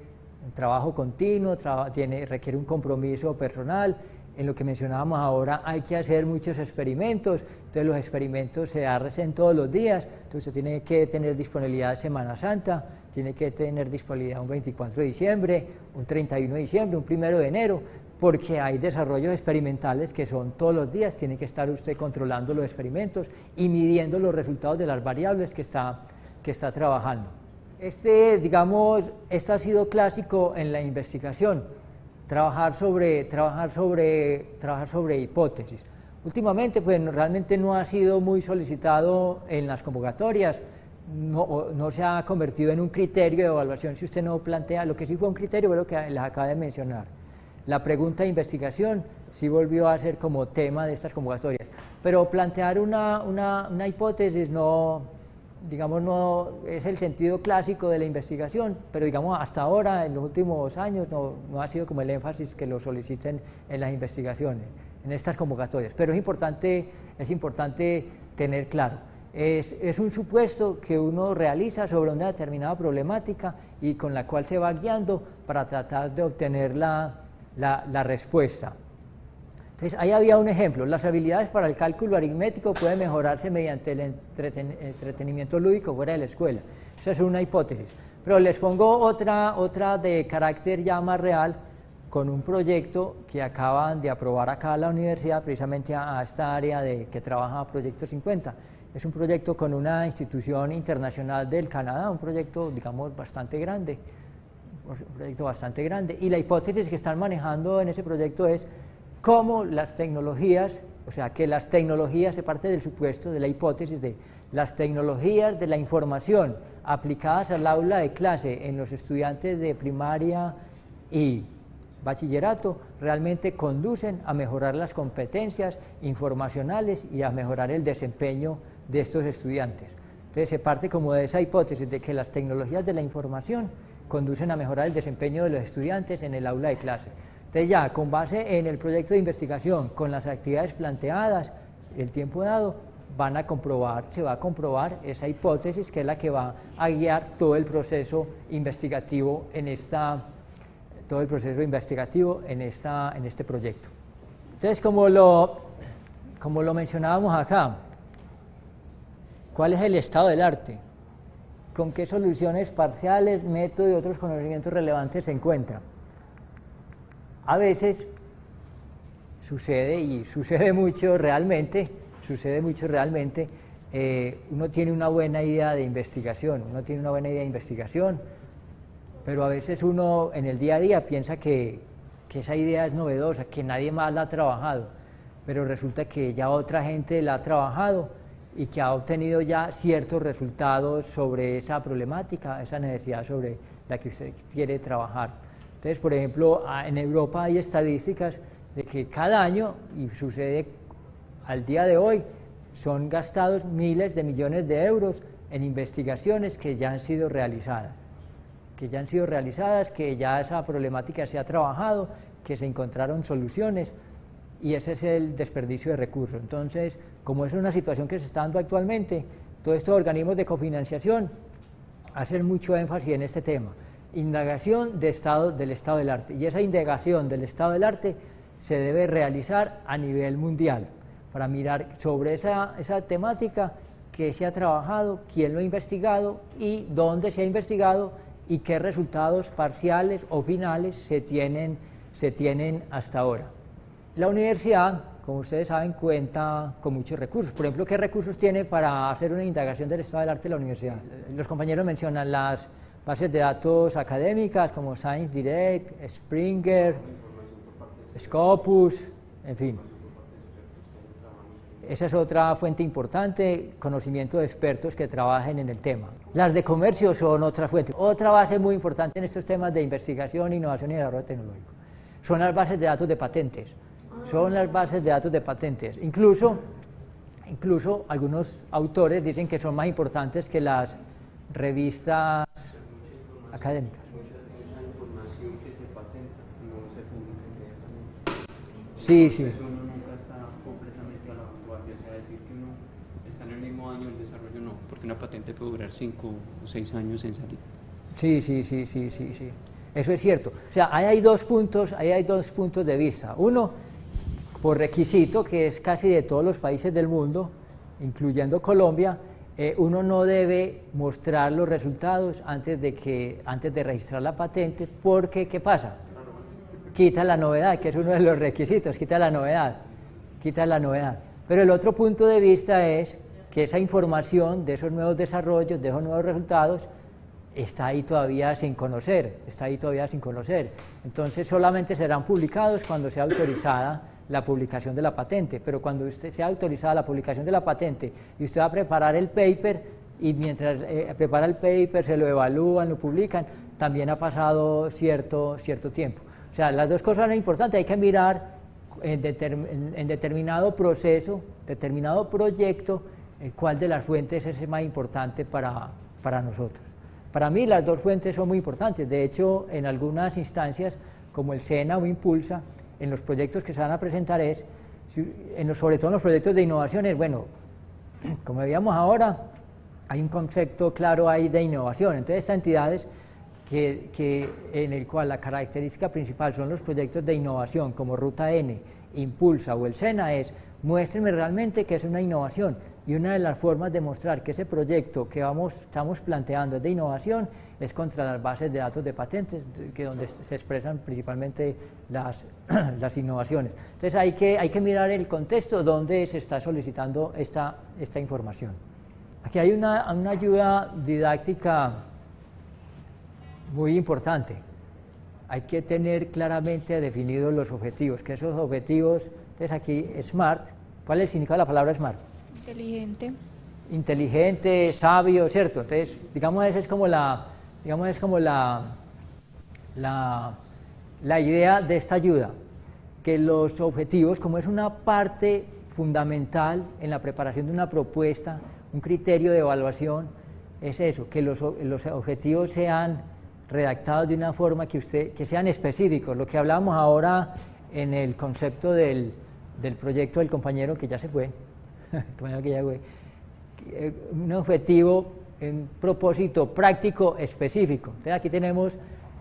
un trabajo continuo, traba, tiene, requiere un compromiso personal. En lo que mencionábamos ahora hay que hacer muchos experimentos, entonces los experimentos se hacen todos los días, entonces usted tiene que tener disponibilidad Semana Santa, tiene que tener disponibilidad un veinticuatro de diciembre, un treinta y uno de diciembre, un primero de enero, porque hay desarrollos experimentales que son todos los días, tiene que estar usted controlando los experimentos y midiendo los resultados de las variables que está, que está trabajando. Este, digamos, este ha sido clásico en la investigación, trabajar sobre, trabajar sobre, trabajar sobre hipótesis. Últimamente, pues realmente no ha sido muy solicitado en las convocatorias, no, no se ha convertido en un criterio de evaluación si usted no plantea, lo que sí fue un criterio fue lo que les acabo de mencionar. La pregunta de investigación sí volvió a ser como tema de estas convocatorias, pero plantear una, una, una hipótesis no... digamos, no es el sentido clásico de la investigación, pero digamos hasta ahora, en los últimos años, no, no ha sido como el énfasis que lo soliciten en las investigaciones, en estas convocatorias, pero es importante, es importante tener claro, es, es un supuesto que uno realiza sobre una determinada problemática y con la cual se va guiando para tratar de obtener la, la, la respuesta. Entonces, ahí había un ejemplo, las habilidades para el cálculo aritmético pueden mejorarse mediante el entreten entretenimiento lúdico fuera de la escuela. Esa es una hipótesis, pero les pongo otra, otra de carácter ya más real, con un proyecto que acaban de aprobar acá en la universidad, precisamente a, a esta área de, que trabaja Proyecto cincuenta. Es un proyecto con una institución internacional del Canadá, un proyecto, digamos, bastante grande, un proyecto bastante grande, y la hipótesis que están manejando en ese proyecto es cómo las tecnologías, o sea, que las tecnologías se parte del supuesto, de la hipótesis de las tecnologías de la información aplicadas al aula de clase en los estudiantes de primaria y bachillerato realmente conducen a mejorar las competencias informacionales y a mejorar el desempeño de estos estudiantes. Entonces se parte como de esa hipótesis de que las tecnologías de la información conducen a mejorar el desempeño de los estudiantes en el aula de clase. Entonces ya, con base en el proyecto de investigación, con las actividades planteadas, el tiempo dado, van a comprobar, se va a comprobar esa hipótesis que es la que va a guiar todo el proceso investigativo en esta, todo el proceso investigativo en esta, en este proyecto. Entonces, como lo, como lo mencionábamos acá, ¿cuál es el estado del arte? ¿Con qué soluciones parciales, métodos y otros conocimientos relevantes se encuentra? A veces sucede, y sucede mucho realmente, sucede mucho realmente, eh, uno tiene una buena idea de investigación, uno tiene una buena idea de investigación, pero a veces uno en el día a día piensa que, que esa idea es novedosa, que nadie más la ha trabajado, pero resulta que ya otra gente la ha trabajado y que ha obtenido ya ciertos resultados sobre esa problemática, esa necesidad sobre la que usted quiere trabajar. Entonces, por ejemplo, en Europa hay estadísticas de que cada año, y sucede al día de hoy, son gastados miles de millones de euros en investigaciones que ya han sido realizadas, que ya han sido realizadas, que ya esa problemática se ha trabajado, que se encontraron soluciones, y ese es el desperdicio de recursos. Entonces, como es una situación que se está dando actualmente, todos estos organismos de cofinanciación hacen mucho énfasis en este tema. Indagación de estado, del estado del arte, y esa indagación del estado del arte se debe realizar a nivel mundial para mirar sobre esa, esa temática que se ha trabajado, quién lo ha investigado y dónde se ha investigado y qué resultados parciales o finales se tienen, se tienen hasta ahora. La universidad, como ustedes saben, cuenta con muchos recursos. Por ejemplo, ¿qué recursos tiene para hacer una indagación del estado del arte de la universidad? Los compañeros mencionan las bases de datos académicas como Science Direct, Springer, Scopus, en fin. Esa es otra fuente importante, conocimiento de expertos que trabajen en el tema. Las de comercio son otra fuente. Otra base muy importante en estos temas de investigación, innovación y desarrollo tecnológico. Son las bases de datos de patentes. Son las bases de datos de patentes. Incluso, incluso algunos autores dicen que son más importantes que las revistas académicas. Sí, sí. Uno nunca está completamente a la vanguardia, o sea, decir que uno está en el mismo año del desarrollo no, porque una patente puede durar cinco o seis años en salir. Sí, sí, sí, sí, sí, sí. Eso es cierto. O sea, ahí hay dos puntos, ahí hay dos puntos de vista. Uno, por requisito, que es casi de todos los países del mundo, incluyendo Colombia. Eh, uno no debe mostrar los resultados antes de, que, antes de registrar la patente, porque ¿qué pasa? Quita la novedad, que es uno de los requisitos, quita la novedad, quita la novedad. Pero el otro punto de vista es que esa información de esos nuevos desarrollos, de esos nuevos resultados, está ahí todavía sin conocer, está ahí todavía sin conocer. Entonces solamente serán publicados cuando sea autorizada la publicación de la patente, pero cuando usted sea autorizada la publicación de la patente y usted va a preparar el paper, y mientras eh, prepara el paper, se lo evalúan, lo publican, también ha pasado cierto, cierto tiempo. O sea, las dos cosas son importantes, hay que mirar en, determ en, en determinado proceso, determinado proyecto, eh, cuál de las fuentes es más importante para, para nosotros. Para mí las dos fuentes son muy importantes, de hecho en algunas instancias como el SENA o Impulsa, en los proyectos que se van a presentar es, en los, sobre todo en los proyectos de innovaciones, bueno, como veíamos ahora, hay un concepto claro ahí de innovación, entonces estas entidades que, que en el cual la característica principal son los proyectos de innovación como Ruta N, Impulsa o el SENA es, muéstrenme realmente que es una innovación, y una de las formas de mostrar que ese proyecto que vamos, estamos planteando es de innovación es contra las bases de datos de patentes, que donde se expresan principalmente las, las innovaciones. Entonces hay que, hay que mirar el contexto donde se está solicitando esta, esta información. Aquí hay una, una ayuda didáctica muy importante. Hay que tener claramente definidos los objetivos, que esos objetivos, entonces aquí SMART, ¿cuál es el significado de la palabra SMART? Inteligente. Inteligente, sabio, ¿cierto? Entonces, digamos, esa es como la, digamos, es como la, la, la idea de esta ayuda, que los objetivos, como es una parte fundamental en la preparación de una propuesta, un criterio de evaluación, es eso, que los, los objetivos sean redactados de una forma que, usted, que sean específicos, lo que hablábamos ahora en el concepto del, del proyecto del compañero que ya se fue, un objetivo, un propósito práctico específico. Entonces aquí tenemos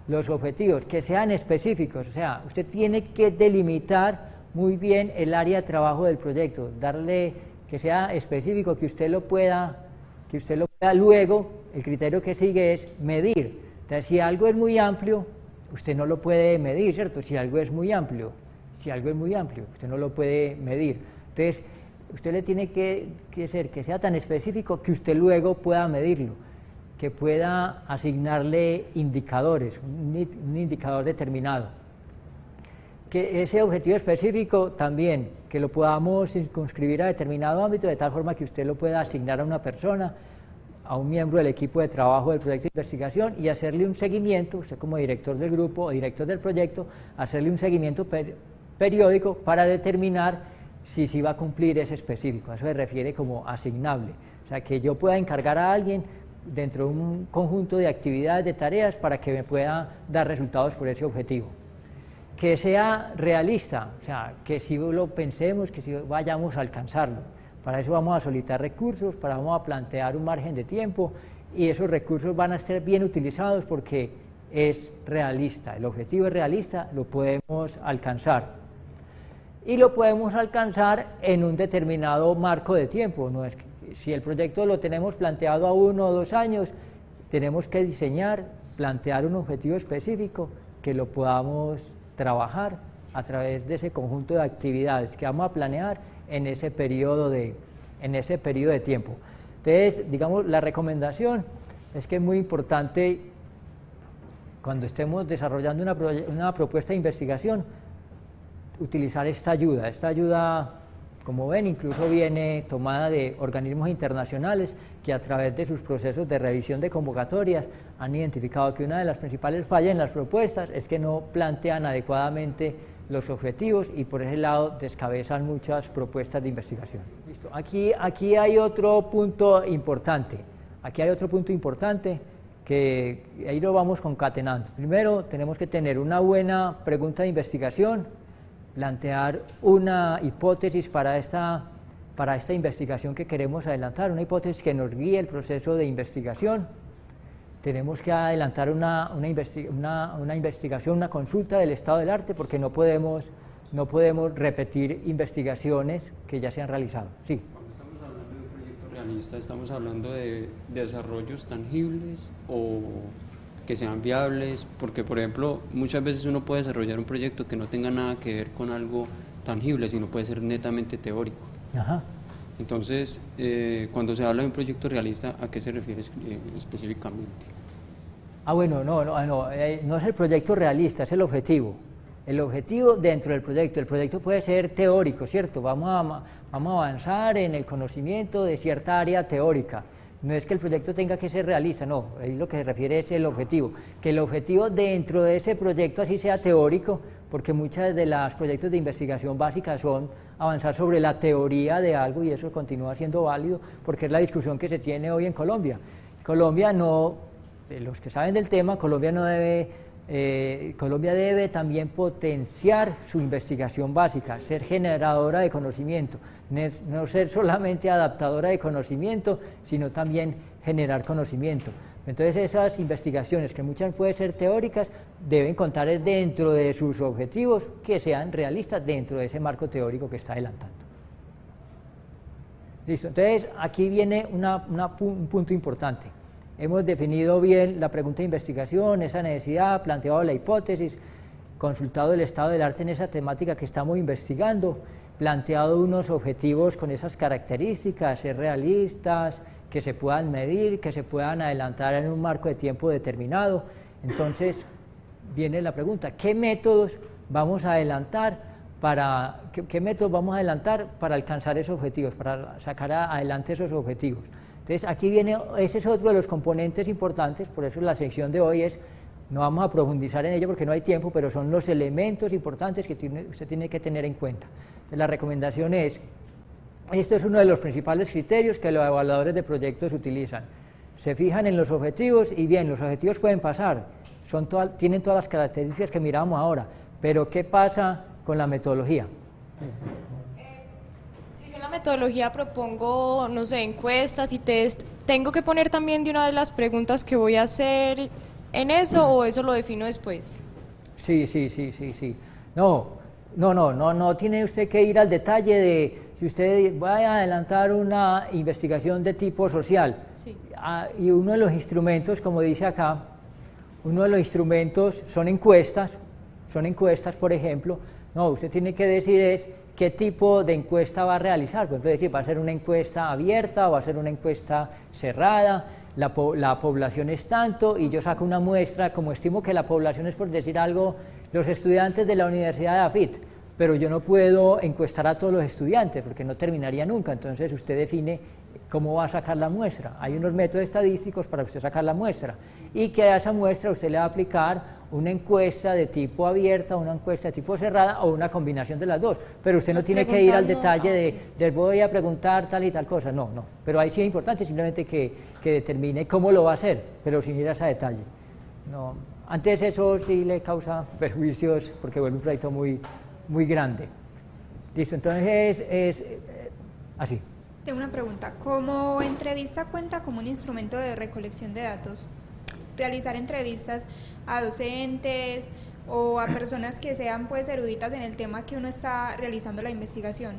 los objetivos, que sean específicos, o sea, usted tiene que delimitar muy bien el área de trabajo del proyecto, darle que sea específico, que usted lo pueda, que usted lo pueda luego, el criterio que sigue es medir. Entonces si algo es muy amplio, usted no lo puede medir, ¿cierto? Si algo es muy amplio, si algo es muy amplio, usted no lo puede medir. Entonces usted le tiene que, que ser que sea tan específico que usted luego pueda medirlo, que pueda asignarle indicadores, un, un indicador determinado. Que ese objetivo específico también, que lo podamos circunscribir a determinado ámbito, de tal forma que usted lo pueda asignar a una persona, a un miembro del equipo de trabajo del proyecto de investigación y hacerle un seguimiento, usted como director del grupo o director del proyecto, hacerle un seguimiento per, periódico para determinar si sí va a cumplir ese específico, a eso se refiere como asignable, o sea que yo pueda encargar a alguien dentro de un conjunto de actividades, de tareas, para que me pueda dar resultados por ese objetivo. Que sea realista, o sea que si lo pensemos, que si vayamos a alcanzarlo, para eso vamos a solicitar recursos, para vamos a plantear un margen de tiempo y esos recursos van a ser bien utilizados porque es realista, el objetivo es realista, lo podemos alcanzar. Y lo podemos alcanzar en un determinado marco de tiempo. No es que, si el proyecto lo tenemos planteado a uno o dos años, tenemos que diseñar, plantear un objetivo específico que lo podamos trabajar a través de ese conjunto de actividades que vamos a planear en ese periodo de, en ese periodo de tiempo. Entonces, digamos, la recomendación es que es muy importante, cuando estemos desarrollando una, una propuesta de investigación, utilizar esta ayuda. Esta ayuda, como ven, incluso viene tomada de organismos internacionales que a través de sus procesos de revisión de convocatorias han identificado que una de las principales fallas en las propuestas es que no plantean adecuadamente los objetivos y por ese lado descabezan muchas propuestas de investigación. Listo. Aquí, aquí hay otro punto importante, aquí hay otro punto importante que ahí lo vamos concatenando. Primero tenemos que tener una buena pregunta de investigación, plantear una hipótesis para esta, para esta investigación que queremos adelantar, una hipótesis que nos guíe el proceso de investigación. Tenemos que adelantar una, una, investig una, una investigación, una consulta del estado del arte, porque no podemos, no podemos repetir investigaciones que ya se han realizado. Sí. Cuando estamos hablando de un proyecto realista, ¿estamos hablando de desarrollos tangibles o que sean viables? Porque por ejemplo muchas veces uno puede desarrollar un proyecto que no tenga nada que ver con algo tangible, sino puede ser netamente teórico. Ajá. Entonces eh, cuando se habla de un proyecto realista, ¿a qué se refiere específicamente? Ah, bueno, no, no, no, eh, no es el proyecto realista, es el objetivo. El objetivo dentro del proyecto. El proyecto puede ser teórico, ¿cierto? Vamos a, vamos a avanzar en el conocimiento de cierta área teórica. No es que el proyecto tenga que ser realista, no, ahí lo que se refiere es el objetivo. Que el objetivo dentro de ese proyecto así sea teórico, porque muchas de los proyectos de investigación básica son avanzar sobre la teoría de algo y eso continúa siendo válido, porque es la discusión que se tiene hoy en Colombia. Colombia no, los que saben del tema, Colombia no debe, eh, Colombia debe también potenciar su investigación básica, ser generadora de conocimiento, no ser solamente adaptadora de conocimiento, sino también generar conocimiento. Entonces esas investigaciones, que muchas pueden ser teóricas, deben contar dentro de sus objetivos que sean realistas dentro de ese marco teórico que está adelantando. Listo, entonces aquí viene una, una, un punto importante. Hemos definido bien la pregunta de investigación, esa necesidad, planteado la hipótesis, consultado el estado del arte en esa temática que estamos investigando, planteado unos objetivos con esas características, ser realistas, que se puedan medir, que se puedan adelantar en un marco de tiempo determinado. Entonces viene la pregunta, ¿qué métodos vamos a adelantar para, qué, qué métodos vamos a adelantar para alcanzar esos objetivos, para sacar adelante esos objetivos? Entonces aquí viene, ese es otro de los componentes importantes, por eso la sección de hoy es, no vamos a profundizar en ello porque no hay tiempo, pero son los elementos importantes que tiene, usted tiene que tener en cuenta. Entonces, la recomendación es, esto es uno de los principales criterios que los evaluadores de proyectos utilizan. Se fijan en los objetivos y bien, los objetivos pueden pasar, son toda, tienen todas las características que miramos ahora, pero ¿qué pasa con la metodología? Eh, si yo en la metodología propongo, no sé, encuestas y test, ¿tengo que poner también de una de las preguntas que voy a hacer en eso o eso lo defino después? Sí, sí, sí, sí, sí. No, no, no, no, no tiene usted que ir al detalle de... Si usted va a adelantar una investigación de tipo social, sí. a, y uno de los instrumentos, como dice acá, uno de los instrumentos son encuestas, son encuestas, por ejemplo, no, usted tiene que decir es qué tipo de encuesta va a realizar, por ejemplo, decir, va a ser una encuesta abierta, va a ser una encuesta cerrada, la, po la población es tanto, y yo saco una muestra, como estimo que la población es, por decir algo, los estudiantes de la Universidad EAFIT, pero yo no puedo encuestar a todos los estudiantes porque no terminaría nunca, entonces usted define cómo va a sacar la muestra. Hay unos métodos estadísticos para usted sacar la muestra y que a esa muestra usted le va a aplicar una encuesta de tipo abierta, una encuesta de tipo cerrada o una combinación de las dos, pero usted no tiene que ir al detalle de les voy a preguntar tal y tal cosa, no, no, pero ahí sí es importante simplemente que, que determine cómo lo va a hacer, pero sin ir a ese detalle. No. Antes eso sí le causa perjuicios porque vuelve un proyecto muy... muy grande. Listo, entonces es, es eh, así. Tengo una pregunta, ¿cómo entrevista cuenta como un instrumento de recolección de datos? Realizar entrevistas a docentes o a personas que sean pues eruditas en el tema que uno está realizando la investigación.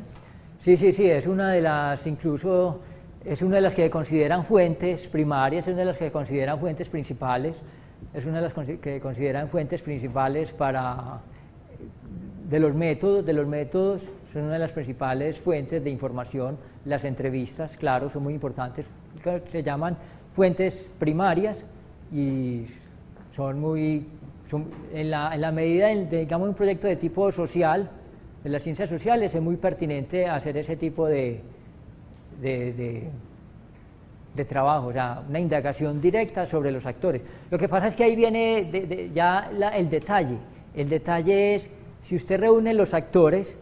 Sí, sí, sí, es una de las, incluso, es una de las que consideran fuentes primarias, es una de las que consideran fuentes principales, es una de las que consideran fuentes principales para... De los métodos, de los métodos son una de las principales fuentes de información, las entrevistas, claro, son muy importantes, se llaman fuentes primarias y son muy, son, en, la, en la medida, de, digamos, un proyecto de tipo social, de las ciencias sociales, es muy pertinente hacer ese tipo de, de, de, de trabajo, o sea, una indagación directa sobre los actores. Lo que pasa es que ahí viene de, de, ya la, el detalle, el detalle es... Si usted reúne los actores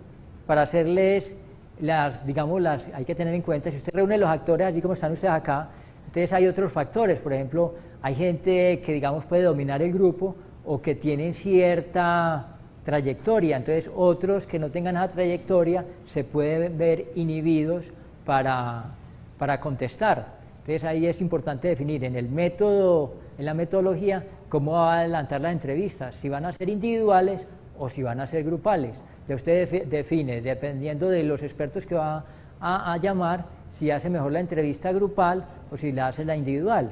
para hacerles las, digamos, las, hay que tener en cuenta, si usted reúne los actores, así como están ustedes acá, entonces hay otros factores, por ejemplo, hay gente que, digamos, puede dominar el grupo o que tienen cierta trayectoria, entonces otros que no tengan esa trayectoria se pueden ver inhibidos para, para contestar. Entonces ahí es importante definir en el método, en la metodología, cómo va a adelantar las entrevistas, si van a ser individuales o si van a ser grupales. Ya usted define, dependiendo de los expertos que va a, a llamar, si hace mejor la entrevista grupal o si la hace la individual.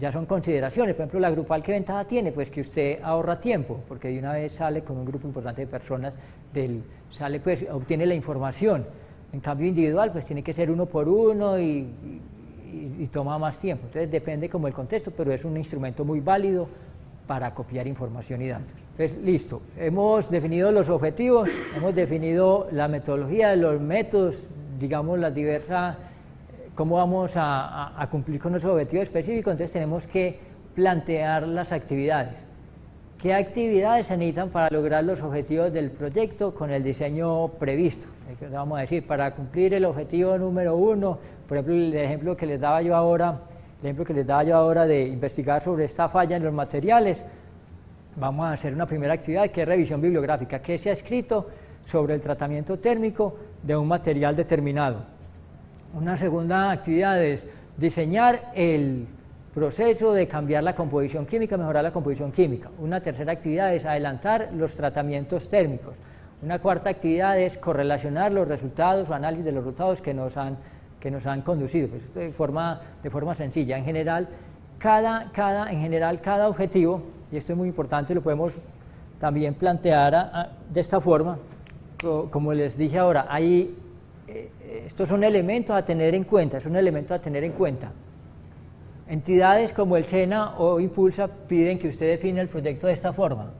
Ya son consideraciones, por ejemplo, la grupal, ¿qué ventaja tiene? Pues que usted ahorra tiempo, porque de una vez sale con un grupo importante de personas, del, sale pues, obtiene la información. En cambio individual, pues tiene que ser uno por uno y, y, y toma más tiempo. Entonces depende como el contexto, pero es un instrumento muy válido para copiar información y datos. Entonces, listo, hemos definido los objetivos, hemos definido la metodología, los métodos, digamos, las diversas, cómo vamos a, a cumplir con nuestro objetivo específico. Entonces tenemos que plantear las actividades. ¿Qué actividades se necesitan para lograr los objetivos del proyecto con el diseño previsto? Vamos a decir, para cumplir el objetivo número uno, por ejemplo, el ejemplo que les daba yo ahora, el ejemplo que les daba yo ahora de investigar sobre esta falla en los materiales, vamos a hacer una primera actividad que es revisión bibliográfica, que se ha escrito sobre el tratamiento térmico de un material determinado. Una segunda actividad es diseñar el proceso de cambiar la composición química, mejorar la composición química. Una tercera actividad es adelantar los tratamientos térmicos. Una cuarta actividad es correlacionar los resultados o análisis de los resultados que nos han, que nos han conducido, pues de, forma, de forma sencilla. En general cada, cada, en general, cada objetivo, y esto es muy importante, lo podemos también plantear a, a, de esta forma, como les dije ahora, hay, eh, estos son elementos a tener en cuenta, es un elemento a tener en cuenta. Entidades como el SENA o Impulsa piden que usted defina el proyecto de esta forma,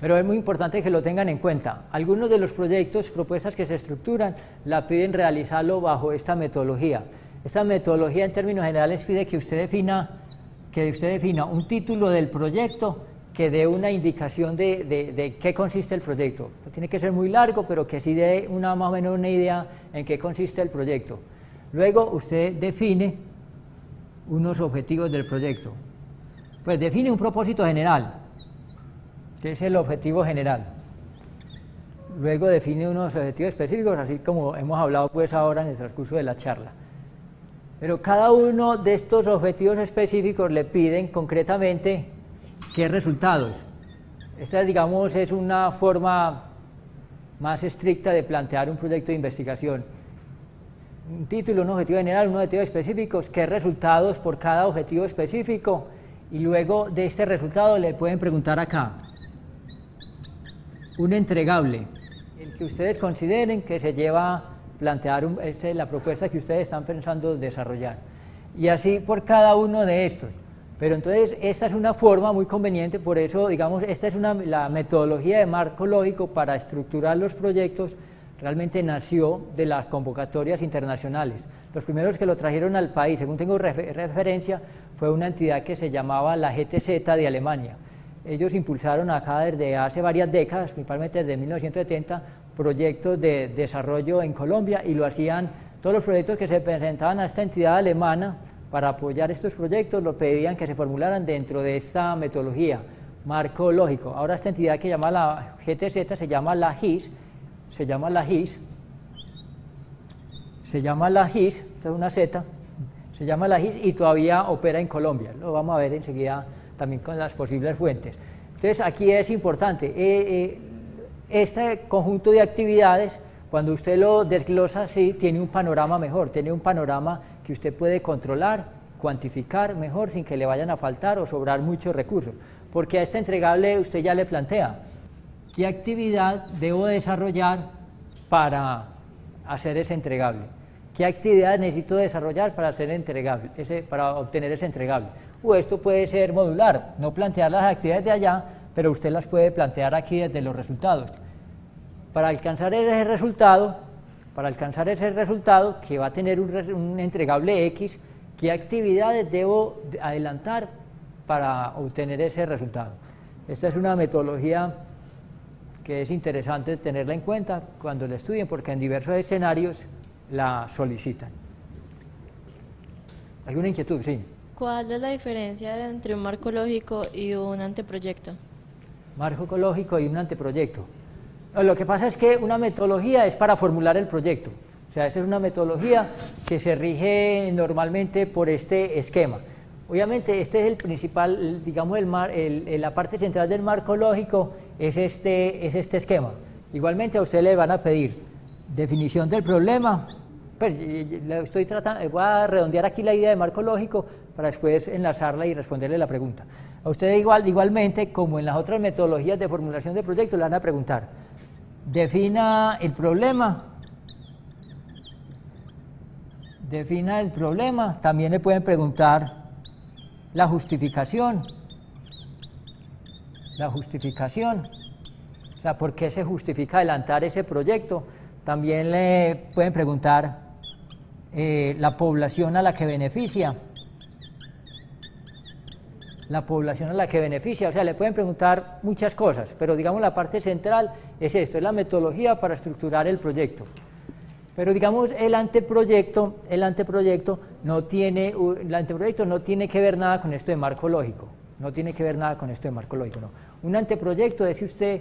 pero es muy importante que lo tengan en cuenta. Algunos de los proyectos, propuestas que se estructuran, la piden realizarlo bajo esta metodología. Esta metodología en términos generales pide que usted defina, que usted defina un título del proyecto que dé una indicación de, de, de qué consiste el proyecto. No tiene que ser muy largo, pero que sí dé una, más o menos una idea en qué consiste el proyecto. Luego usted define unos objetivos del proyecto, pues define un propósito general, que es el objetivo general, luego define unos objetivos específicos, así como hemos hablado pues ahora en el transcurso de la charla, pero cada uno de estos objetivos específicos le piden concretamente qué resultados. Esta, digamos, es una forma más estricta de plantear un proyecto de investigación. Un título, un objetivo general, un objetivo específico, qué resultados por cada objetivo específico, y luego de este resultado le pueden preguntar acá un entregable, el que ustedes consideren que se lleva a plantear un, esta es la propuesta que ustedes están pensando desarrollar, y así por cada uno de estos. Pero entonces esta es una forma muy conveniente, por eso digamos esta es una, la metodología de marco lógico para estructurar los proyectos. Realmente nació de las convocatorias internacionales. Los primeros que lo trajeron al país, según tengo refer referencia, fue una entidad que se llamaba la G I Z de Alemania. Ellos impulsaron acá desde hace varias décadas, principalmente desde mil novecientos setenta, proyectos de desarrollo en Colombia, y lo hacían, todos los proyectos que se presentaban a esta entidad alemana para apoyar estos proyectos, lo pedían que se formularan dentro de esta metodología, marco lógico. Ahora esta entidad que llama la G I Z se llama la G I Z, se llama la G I Z, se llama la G I Z, esta es una Z, se llama la G I Z y todavía opera en Colombia, lo vamos a ver enseguida también con las posibles fuentes. Entonces aquí es importante, eh, eh, este conjunto de actividades, cuando usted lo desglosa así, tiene un panorama mejor, tiene un panorama que usted puede controlar, cuantificar mejor sin que le vayan a faltar o sobrar muchos recursos, porque a este entregable usted ya le plantea, ¿qué actividad debo desarrollar para hacer ese entregable? ¿Qué actividad necesito desarrollar para hacer entregable, ese, para obtener ese entregable? O esto puede ser modular, no plantear las actividades de allá, pero usted las puede plantear aquí desde los resultados. Para alcanzar ese resultado, para alcanzar ese resultado que va a tener un, un entregable X, ¿qué actividades debo adelantar para obtener ese resultado? Esta es una metodología que es interesante tenerla en cuenta cuando la estudien, porque en diversos escenarios la solicitan. ¿Alguna inquietud? Sí. ¿Cuál es la diferencia entre un marco lógico y un anteproyecto? Marco lógico y un anteproyecto. No, lo que pasa es que una metodología es para formular el proyecto. O sea, esa es una metodología que se rige normalmente por este esquema. Obviamente este es el principal, digamos, el mar, el, la parte central del marco lógico es este, es este esquema. Igualmente a usted le van a pedir definición del problema, pues, estoy tratando, voy a redondear aquí la idea de marco lógico para después enlazarla y responderle la pregunta. A usted igual, igualmente, como en las otras metodologías de formulación de proyectos, le van a preguntar, defina el problema, defina el problema, también le pueden preguntar la justificación, la justificación. O sea, ¿por qué se justifica adelantar ese proyecto? También le pueden preguntar eh, la población a la que beneficia. La población a la que beneficia, o sea, le pueden preguntar muchas cosas, pero digamos la parte central es esto, es la metodología para estructurar el proyecto. Pero digamos el anteproyecto, el anteproyecto no tiene, el anteproyecto no tiene que ver nada con esto de marco lógico, no tiene que ver nada con esto de marco lógico, no. Un anteproyecto es que usted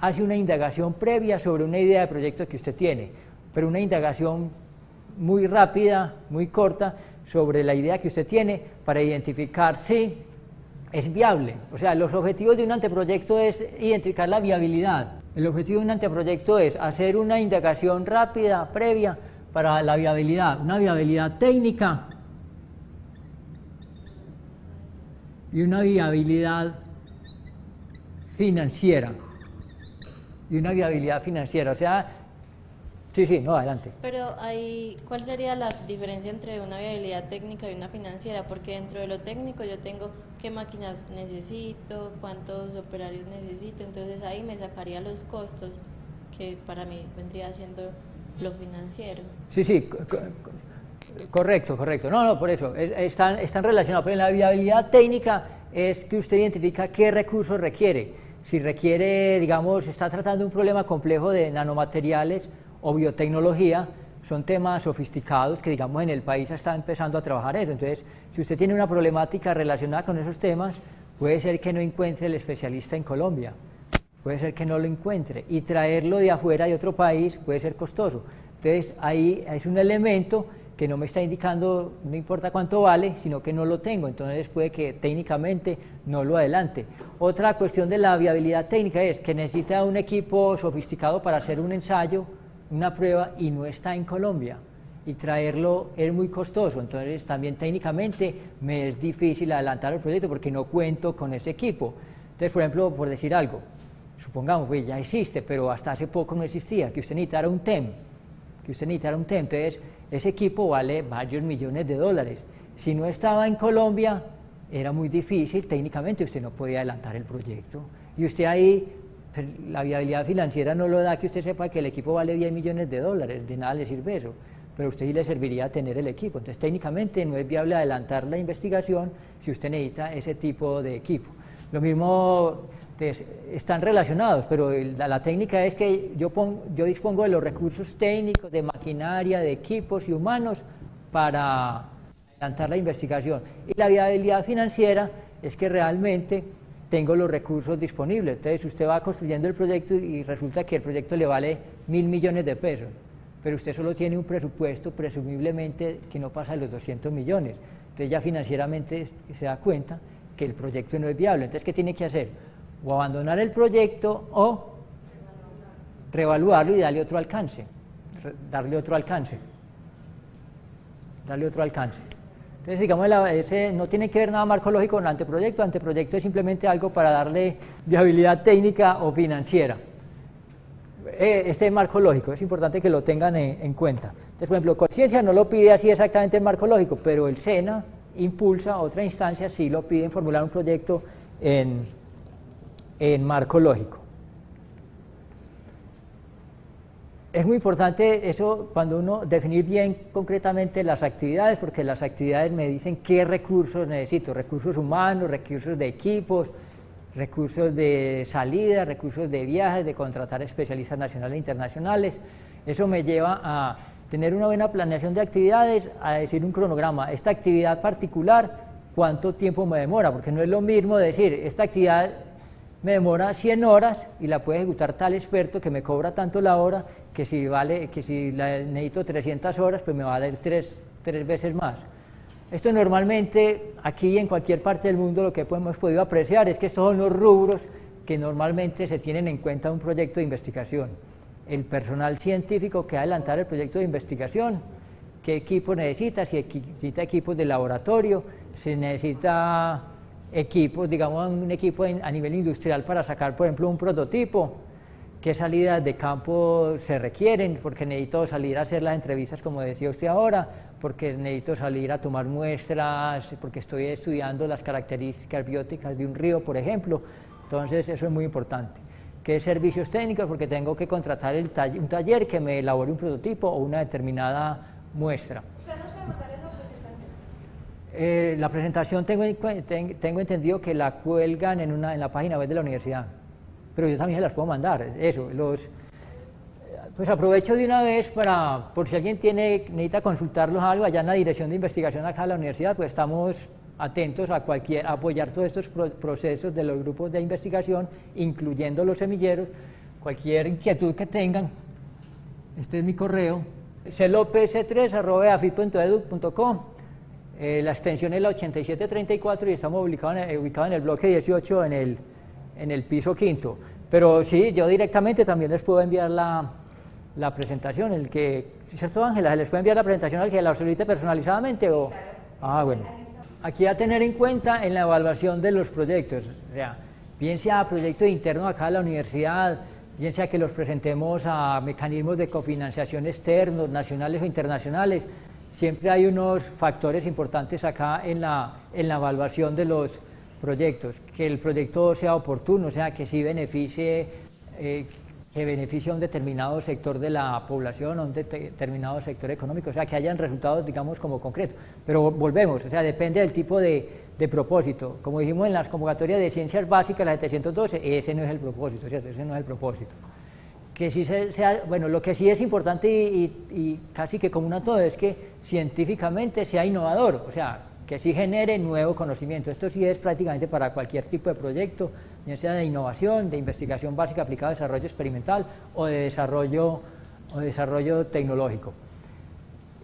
hace una indagación previa sobre una idea de proyecto que usted tiene, pero una indagación muy rápida, muy corta, sobre la idea que usted tiene para identificar si es viable. O sea, los objetivos de un anteproyecto es identificar la viabilidad. El objetivo de un anteproyecto es hacer una indagación rápida, previa, para la viabilidad, una viabilidad técnica y una viabilidad financiera. Y una viabilidad financiera, o sea, sí, sí, no, adelante. Pero ahí, ¿cuál sería la diferencia entre una viabilidad técnica y una financiera? Porque dentro de lo técnico yo tengo qué máquinas necesito, cuántos operarios necesito, entonces ahí me sacaría los costos, que para mí vendría siendo lo financiero. Sí, sí, correcto, correcto, no, no, por eso, están, están relacionados, pero en la viabilidad técnica es que usted identifica qué recursos requiere. Si requiere, digamos, está tratando un problema complejo de nanomateriales o biotecnología, son temas sofisticados que, digamos, en el país está empezando a trabajar eso. Entonces, si usted tiene una problemática relacionada con esos temas, puede ser que no encuentre el especialista en Colombia, puede ser que no lo encuentre, y traerlo de afuera de otro país puede ser costoso. Entonces, ahí es un elemento que no me está indicando, no importa cuánto vale, sino que no lo tengo, entonces puede que técnicamente no lo adelante. Otra cuestión de la viabilidad técnica es que necesita un equipo sofisticado para hacer un ensayo, una prueba, y no está en Colombia, y traerlo es muy costoso, entonces también técnicamente me es difícil adelantar el proyecto porque no cuento con ese equipo. Entonces, por ejemplo, por decir algo, supongamos, pues ya existe, pero hasta hace poco no existía, que usted necesitara un T E M, que usted necesitara un T E M, entonces ese equipo vale varios millones de dólares. Si no estaba en Colombia, era muy difícil, técnicamente usted no podía adelantar el proyecto. Y usted ahí, la viabilidad financiera no lo da que usted sepa que el equipo vale diez millones de dólares, de nada le sirve eso, pero a usted sí le serviría tener el equipo. Entonces, técnicamente no es viable adelantar la investigación si usted necesita ese tipo de equipo. Lo mismo, entonces, están relacionados, pero la, la técnica es que yo, pon, yo dispongo de los recursos técnicos, de maquinaria, de equipos y humanos para adelantar la investigación. Y la viabilidad financiera es que realmente tengo los recursos disponibles. Entonces, usted va construyendo el proyecto y resulta que el proyecto le vale mil millones de pesos, pero usted solo tiene un presupuesto presumiblemente que no pasa de los doscientos millones. Entonces, ya financieramente se da cuenta que el proyecto no es viable. Entonces, ¿qué tiene que hacer? O abandonar el proyecto o reevaluarlo y darle otro alcance, darle otro alcance, darle otro alcance. Entonces, digamos, la, ese no tiene que ver nada marco lógico con el anteproyecto, el anteproyecto es simplemente algo para darle viabilidad técnica o financiera. Este es marco lógico, es importante que lo tengan en, en cuenta. Entonces, por ejemplo, Colciencias no lo pide así exactamente en marco lógico, pero el SENA, Impulsa, otra instancia, sí lo piden formular un proyecto en... en marco lógico. Es muy importante eso cuando uno definir bien concretamente las actividades, porque las actividades me dicen qué recursos necesito, recursos humanos, recursos de equipos, recursos de salida, recursos de viajes, de contratar especialistas nacionales e internacionales. Eso me lleva a tener una buena planeación de actividades, a decir un cronograma, esta actividad particular, cuánto tiempo me demora, porque no es lo mismo decir esta actividad me demora cien horas y la puede ejecutar tal experto que me cobra tanto la hora que si, vale, que si la necesito trescientas horas, pues me va a valer tres, tres veces más. Esto normalmente, aquí y en cualquier parte del mundo, lo que hemos podido apreciar es que estos son los rubros que normalmente se tienen en cuenta en un proyecto de investigación. El personal científico que va a adelantar el proyecto de investigación, qué equipo necesita, si necesita equipos de laboratorio, si necesita equipos, digamos un equipo en, a nivel industrial para sacar, por ejemplo, un prototipo, qué salidas de campo se requieren, porque necesito salir a hacer las entrevistas, como decía usted ahora, porque necesito salir a tomar muestras, porque estoy estudiando las características bióticas de un río, por ejemplo, Entonces, eso es muy importante. ¿Qué servicios técnicos? Porque tengo que contratar el taller, un taller que me elabore un prototipo o una determinada muestra. ¿Usted nos preguntará en la presentación? Eh, la presentación tengo, tengo entendido que la cuelgan en, una, en la página web de la universidad, pero yo también se las puedo mandar, eso, los... Pues aprovecho de una vez para, por si alguien tiene, necesita consultarlos algo, allá en la dirección de investigación acá de la universidad, pues estamos atentos a cualquier, a apoyar todos estos pro, procesos de los grupos de investigación, incluyendo los semilleros, cualquier inquietud que tengan, este es mi correo, c lopez tres arroba eafit punto edu punto com, eh, la extensión es la ochenta y siete treinta y cuatro y estamos ubicados en, ubicado en el bloque dieciocho, en el, en el piso quinto, pero sí, yo directamente también les puedo enviar la... la presentación, el que, ¿cierto, Ángela? ¿Se les puede enviar la presentación al que la solicite personalizadamente? O? Ah, bueno. Aquí a tener en cuenta en la evaluación de los proyectos, o sea, bien sea proyecto interno acá en la universidad, bien sea que los presentemos a mecanismos de cofinanciación externos, nacionales o internacionales, siempre hay unos factores importantes acá en la, en la evaluación de los proyectos, que el proyecto sea oportuno, o sea, que sí beneficie... Eh, que beneficia a un determinado sector de la población, a un determinado sector económico, o sea, que hayan resultados, digamos, como concretos. Pero volvemos, o sea, depende del tipo de, de propósito. Como dijimos en las convocatorias de ciencias básicas, las setecientos doce, ese no es el propósito, ¿cierto? Ese no es el propósito. Que sí se, sea, bueno, lo que sí es importante y, y, y casi que común a todo es que científicamente sea innovador, o sea, que sí genere nuevo conocimiento. Esto sí es prácticamente para cualquier tipo de proyecto, ya sea de innovación, de investigación básica aplicada a desarrollo experimental o de desarrollo, o de desarrollo tecnológico.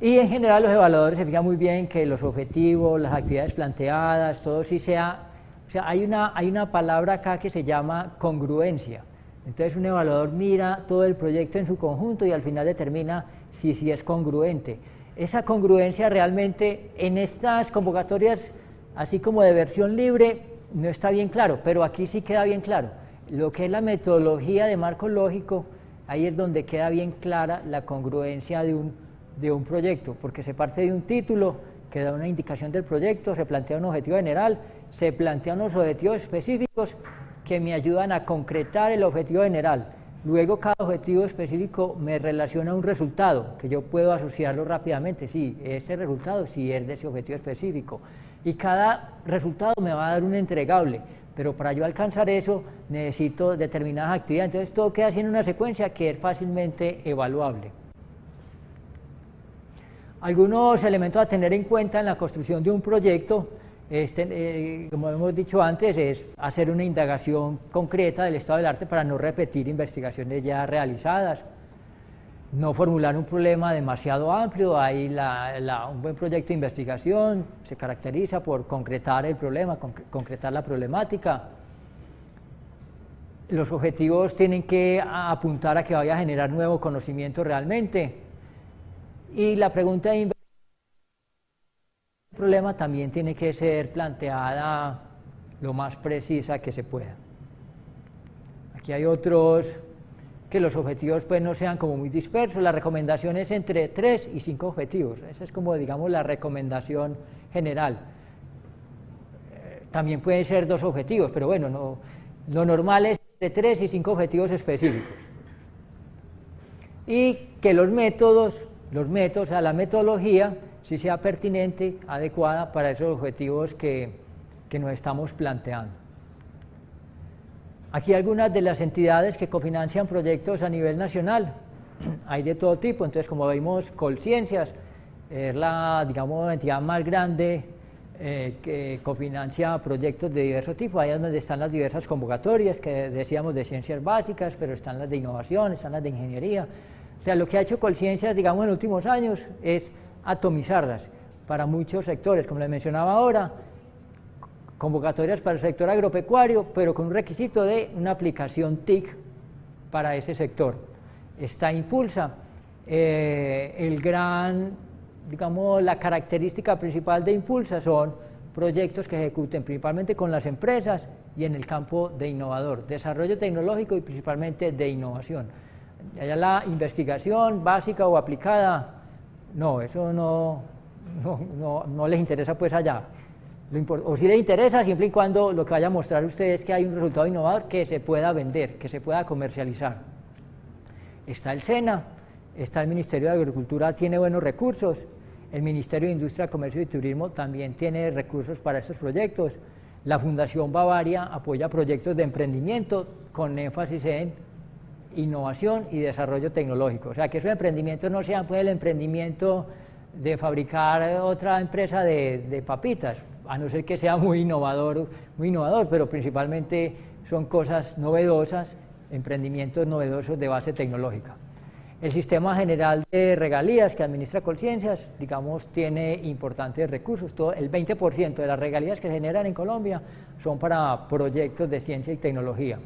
Y en general los evaluadores se fijan muy bien que los objetivos, las actividades planteadas, todo sí sea... O sea, hay una, hay una palabra acá que se llama congruencia. Entonces un evaluador mira todo el proyecto en su conjunto y al final determina si, si es congruente. Esa congruencia realmente en estas convocatorias, así como de versión libre, no está bien claro, pero aquí sí queda bien claro. Lo que es la metodología de marco lógico, ahí es donde queda bien clara la congruencia de un, de un proyecto, porque se parte de un título que da una indicación del proyecto, se plantea un objetivo general, se plantean unos objetivos específicos que me ayudan a concretar el objetivo general. Luego, cada objetivo específico me relaciona a un resultado, que yo puedo asociarlo rápidamente, sí, este resultado sí es de ese objetivo específico. Y cada resultado me va a dar un entregable, pero para yo alcanzar eso necesito determinadas actividades. Entonces, todo queda así en una secuencia que es fácilmente evaluable. Algunos elementos a tener en cuenta en la construcción de un proyecto, Este, eh, como hemos dicho antes, es hacer una indagación concreta del estado del arte para no repetir investigaciones ya realizadas, no formular un problema demasiado amplio. Ahí la, la, un buen proyecto de investigación se caracteriza por concretar el problema, conc- concretar la problemática. Los objetivos tienen que apuntar a que vaya a generar nuevo conocimiento realmente, y la pregunta de investigación problema también tiene que ser planteada lo más precisa que se pueda. Aquí hay otros que los objetivos pues no sean como muy dispersos, la recomendación es entre tres y cinco objetivos, esa es como digamos la recomendación general. También pueden ser dos objetivos, pero bueno, no, lo normal es entre tres y cinco objetivos específicos. Y que los métodos, los métodos, o sea, la metodología, si sea pertinente, adecuada para esos objetivos que, que nos estamos planteando. Aquí algunas de las entidades que cofinancian proyectos a nivel nacional, hay de todo tipo, entonces como vimos, Colciencias es la, digamos, entidad más grande eh, que cofinancia proyectos de diverso tipo, ahí es donde están las diversas convocatorias que decíamos de ciencias básicas, pero están las de innovación, están las de ingeniería, o sea, lo que ha hecho Colciencias, digamos, en los últimos años es atomizarlas para muchos sectores, como les mencionaba ahora, convocatorias para el sector agropecuario, pero con un requisito de una aplicación T I C para ese sector. Está Impulsa, eh, el gran, digamos, la característica principal de Impulsa son proyectos que ejecuten principalmente con las empresas y en el campo de innovador, desarrollo tecnológico y principalmente de innovación. Allá la investigación básica o aplicada, no, eso no, no, no, no les interesa pues allá, O si le interesa, siempre y cuando lo que vaya a mostrar usted es que hay un resultado innovador que se pueda vender, que se pueda comercializar. Está el SENA, está el Ministerio de Agricultura, tiene buenos recursos, el Ministerio de Industria, Comercio y Turismo también tiene recursos para estos proyectos, la Fundación Bavaria apoya proyectos de emprendimiento con énfasis en innovación y desarrollo tecnológico, o sea que esos emprendimientos no sean pues el emprendimiento de fabricar otra empresa de, de papitas, a no ser que sea muy innovador, muy innovador, pero principalmente son cosas novedosas, emprendimientos novedosos de base tecnológica. El Sistema General de Regalías que administra Colciencias, digamos, tiene importantes recursos. Todo, el veinte por ciento de las regalías que se generan en Colombia son para proyectos de ciencia y tecnología.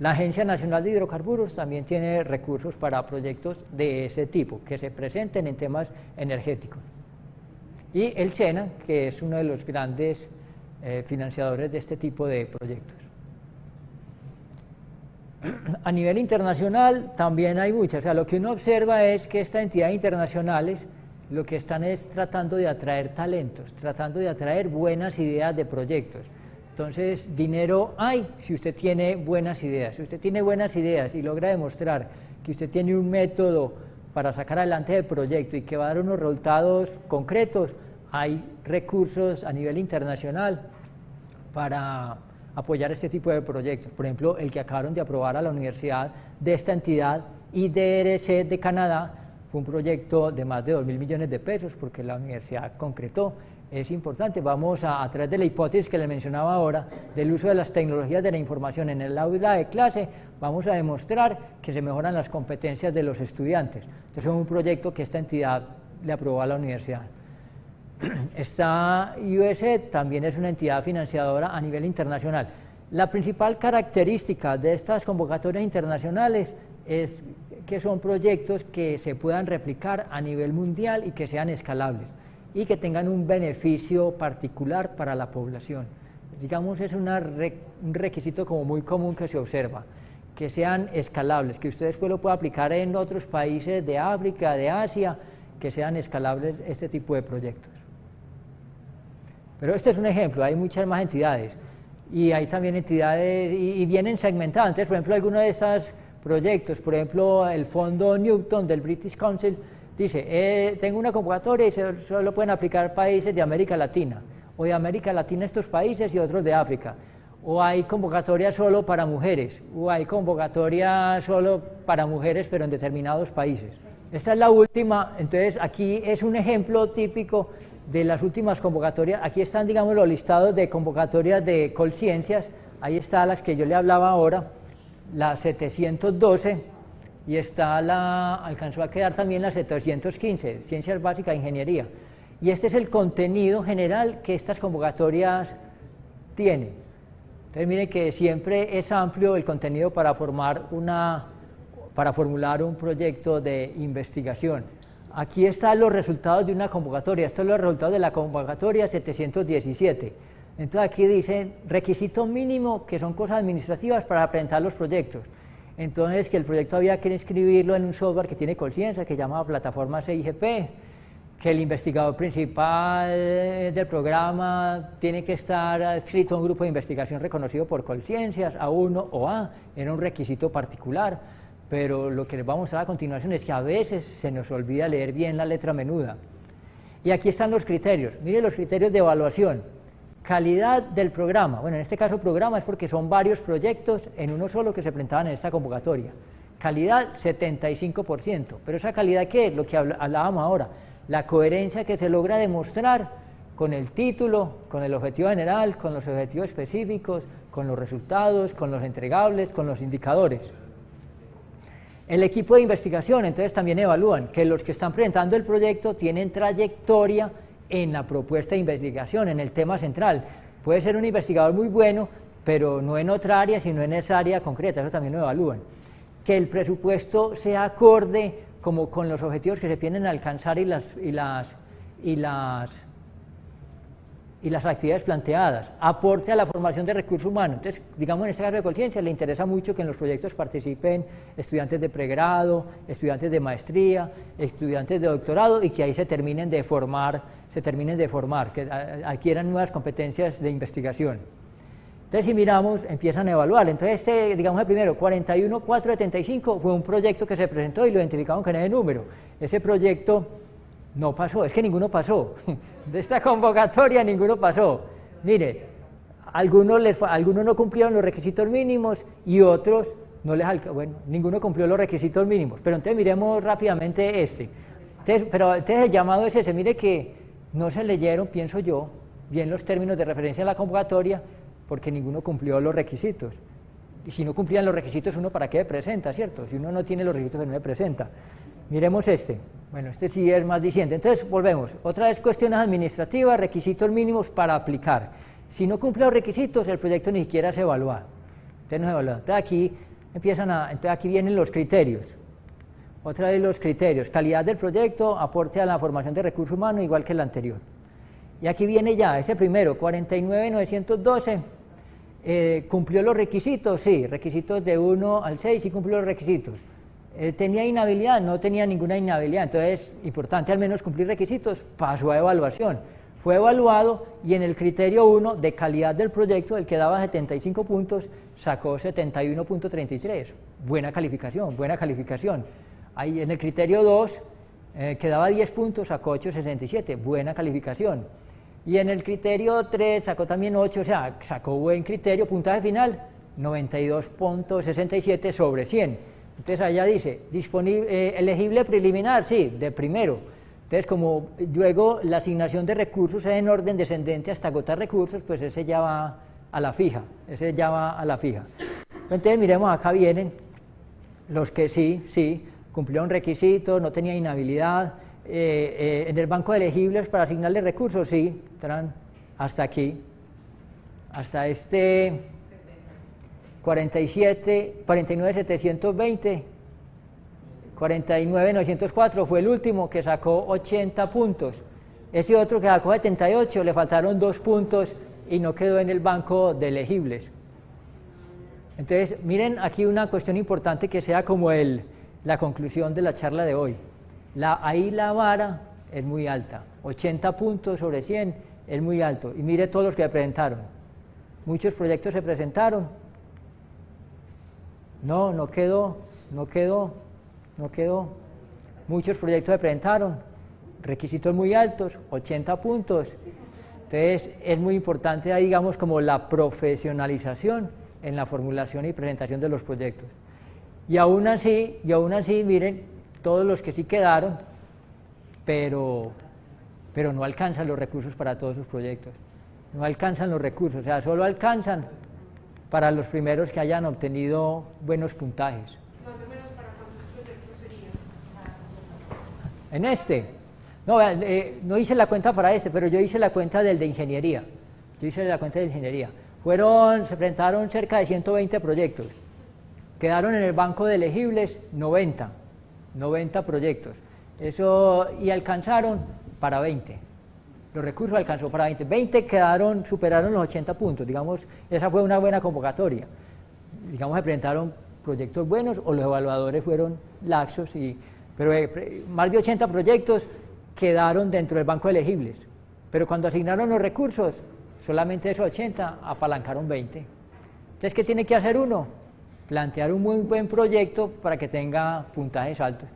La Agencia Nacional de Hidrocarburos también tiene recursos para proyectos de ese tipo, que se presenten en temas energéticos. Y el SENA, que es uno de los grandes eh, financiadores de este tipo de proyectos. A nivel internacional también hay muchas, o sea, lo que uno observa es que estas entidades internacionales lo que están es tratando de atraer talentos, tratando de atraer buenas ideas de proyectos. Entonces, dinero hay si usted tiene buenas ideas. Si usted tiene buenas ideas y logra demostrar que usted tiene un método para sacar adelante el proyecto y que va a dar unos resultados concretos, hay recursos a nivel internacional para apoyar este tipo de proyectos. Por ejemplo, el que acabaron de aprobar a la universidad de esta entidad, I D R C de Canadá, fue un proyecto de más de dos mil millones de pesos porque la universidad concretó. Es importante, vamos a, a través de la hipótesis que le mencionaba ahora, del uso de las tecnologías de la información en el aula de clase, vamos a demostrar que se mejoran las competencias de los estudiantes. Entonces es un proyecto que esta entidad le aprobó a la universidad. Esta U S A I D también es una entidad financiadora a nivel internacional. La principal característica de estas convocatorias internacionales es que son proyectos que se puedan replicar a nivel mundial y que sean escalables y que tengan un beneficio particular para la población. Digamos, es una re, un requisito como muy común que se observa, que sean escalables, que usted después lo pueda aplicar en otros países de África, de Asia, que sean escalables este tipo de proyectos. Pero este es un ejemplo, hay muchas más entidades, y hay también entidades, y, y vienen segmentadas. Entonces, por ejemplo, algunos de estos proyectos, por ejemplo, el Fondo Newton del British Council, dice, eh, tengo una convocatoria y se, solo pueden aplicar países de América Latina, o de América Latina estos países y otros de África, o hay convocatorias solo para mujeres, o hay convocatorias solo para mujeres pero en determinados países. Esta es la última, entonces aquí es un ejemplo típico de las últimas convocatorias. Aquí están, digamos, los listados de convocatorias de Colciencias, ahí están las que yo le hablaba ahora, las setecientos doce, y está la, alcanzó a quedar también la setecientos quince, Ciencias Básicas e Ingeniería. Y este es el contenido general que estas convocatorias tienen. Entonces miren que siempre es amplio el contenido para, formar una, para formular un proyecto de investigación. Aquí están los resultados de una convocatoria, estos son los resultados de la convocatoria setecientos diecisiete. Entonces aquí dicen requisito mínimo que son cosas administrativas para presentar los proyectos. Entonces, que el proyecto había que inscribirlo en un software que tiene Colciencias, que se llama plataforma C I G P, que el investigador principal del programa tiene que estar adscrito a un grupo de investigación reconocido por Colciencias, A uno o A, era un requisito particular, pero lo que les voy a mostrar a continuación es que a veces se nos olvida leer bien la letra menuda. Y aquí están los criterios, miren los criterios de evaluación. Calidad del programa, bueno, en este caso programa es porque son varios proyectos en uno solo que se presentaban en esta convocatoria. Calidad setenta y cinco por ciento, pero esa calidad ¿qué es? Lo que hablábamos ahora, la coherencia que se logra demostrar con el título, con el objetivo general, con los objetivos específicos, con los resultados, con los entregables, con los indicadores. El equipo de investigación entonces también evalúan que los que están presentando el proyecto tienen trayectoria en la propuesta de investigación, en el tema central. Puede ser un investigador muy bueno, pero no en otra área, sino en esa área concreta, eso también lo evalúan. Que el presupuesto sea acorde como con los objetivos que se tienen a alcanzar y las, y las, y las, y las actividades planteadas, aporte a la formación de recursos humanos. Entonces, digamos en este caso de Colciencias, le interesa mucho que en los proyectos participen estudiantes de pregrado, estudiantes de maestría, estudiantes de doctorado, y que ahí se terminen de formar, se terminen de formar, que adquieran nuevas competencias de investigación. Entonces, si miramos, empiezan a evaluar. Entonces, este, digamos el primero, cuarenta y uno mil cuatrocientos setenta y cinco, fue un proyecto que se presentó y lo identificaron con ese número. Ese proyecto no pasó, es que ninguno pasó. De esta convocatoria ninguno pasó. Mire, algunos, les, algunos no cumplieron los requisitos mínimos y otros no les alcanzó. Bueno, ninguno cumplió los requisitos mínimos. Pero entonces miremos rápidamente este. Entonces, pero entonces el llamado es ese. Mire que no se leyeron, pienso yo, bien los términos de referencia en la convocatoria porque ninguno cumplió los requisitos. Y si no cumplían los requisitos, ¿uno para qué presenta, cierto? Si uno no tiene los requisitos, no se presenta. Miremos este. Bueno, este sí es más diciente. Entonces, volvemos. Otra vez, cuestiones administrativas, requisitos mínimos para aplicar. Si no cumple los requisitos, el proyecto ni siquiera se evalúa. Entonces, no se evalúa. Entonces, aquí empiezan a, entonces, aquí vienen los criterios. Otra vez, los criterios. Calidad del proyecto, aporte a la formación de recursos humanos, igual que el anterior. Y aquí viene ya ese primero, cuarenta y nueve mil novecientos doce. Eh, ¿Cumplió los requisitos? Sí, requisitos de uno al seis, sí cumplió los requisitos. Eh, ¿Tenía inhabilidad? No tenía ninguna inhabilidad. Entonces, importante al menos cumplir requisitos, pasó a evaluación. Fue evaluado y en el criterio uno de calidad del proyecto, el que daba setenta y cinco puntos, sacó setenta y uno punto treinta y tres. Buena calificación, buena calificación. Ahí en el criterio dos, eh, que daba diez puntos, sacó ocho punto sesenta y siete. Buena calificación. Y en el criterio tres sacó también ocho, o sea, sacó buen criterio, puntaje final, noventa y dos punto sesenta y siete sobre cien. Entonces allá dice, disponible, eh, elegible preliminar, sí, de primero. Entonces como luego la asignación de recursos es en orden descendente hasta agotar recursos, pues ese ya va a la fija, ese ya va a la fija. Entonces miremos, acá vienen los que sí, sí, cumplieron requisitos, no tenía inhabilidad, eh, eh, en el banco de elegibles para asignarle recursos, sí, tran, hasta aquí, hasta este... cuarenta y siete, cuarenta y nueve mil setecientos veinte, cuarenta y nueve mil novecientos cuatro fue el último que sacó ochenta puntos. Ese otro que sacó setenta y ocho, le faltaron dos puntos y no quedó en el banco de elegibles. Entonces, miren aquí una cuestión importante que sea como el, la conclusión de la charla de hoy. La, ahí la vara es muy alta, ochenta puntos sobre cien es muy alto. Y mire todos los que se presentaron. Muchos proyectos se presentaron. No, no quedó, no quedó, no quedó. Muchos proyectos se presentaron, requisitos muy altos, ochenta puntos. Entonces, es muy importante, ahí, digamos, como la profesionalización en la formulación y presentación de los proyectos. Y aún así, y aún así, miren, todos los que sí quedaron, pero, pero no alcanzan los recursos para todos sus proyectos. No alcanzan los recursos, o sea, solo alcanzan para los primeros que hayan obtenido buenos puntajes. ¿Más o menos para cuántos proyectos serían? En este, no, eh, no hice la cuenta para este, pero yo hice la cuenta del de ingeniería, yo hice la cuenta de ingeniería, fueron, se presentaron cerca de ciento veinte proyectos, quedaron en el banco de elegibles noventa, noventa proyectos, eso, y alcanzaron para veinte. Los recursos alcanzó para veinte, veinte quedaron, superaron los ochenta puntos, digamos, esa fue una buena convocatoria, digamos, se presentaron proyectos buenos o los evaluadores fueron laxos, y, pero más de ochenta proyectos quedaron dentro del banco de elegibles, pero cuando asignaron los recursos, solamente esos ochenta apalancaron veinte. Entonces, ¿qué tiene que hacer uno? Plantear un muy buen proyecto para que tenga puntajes altos.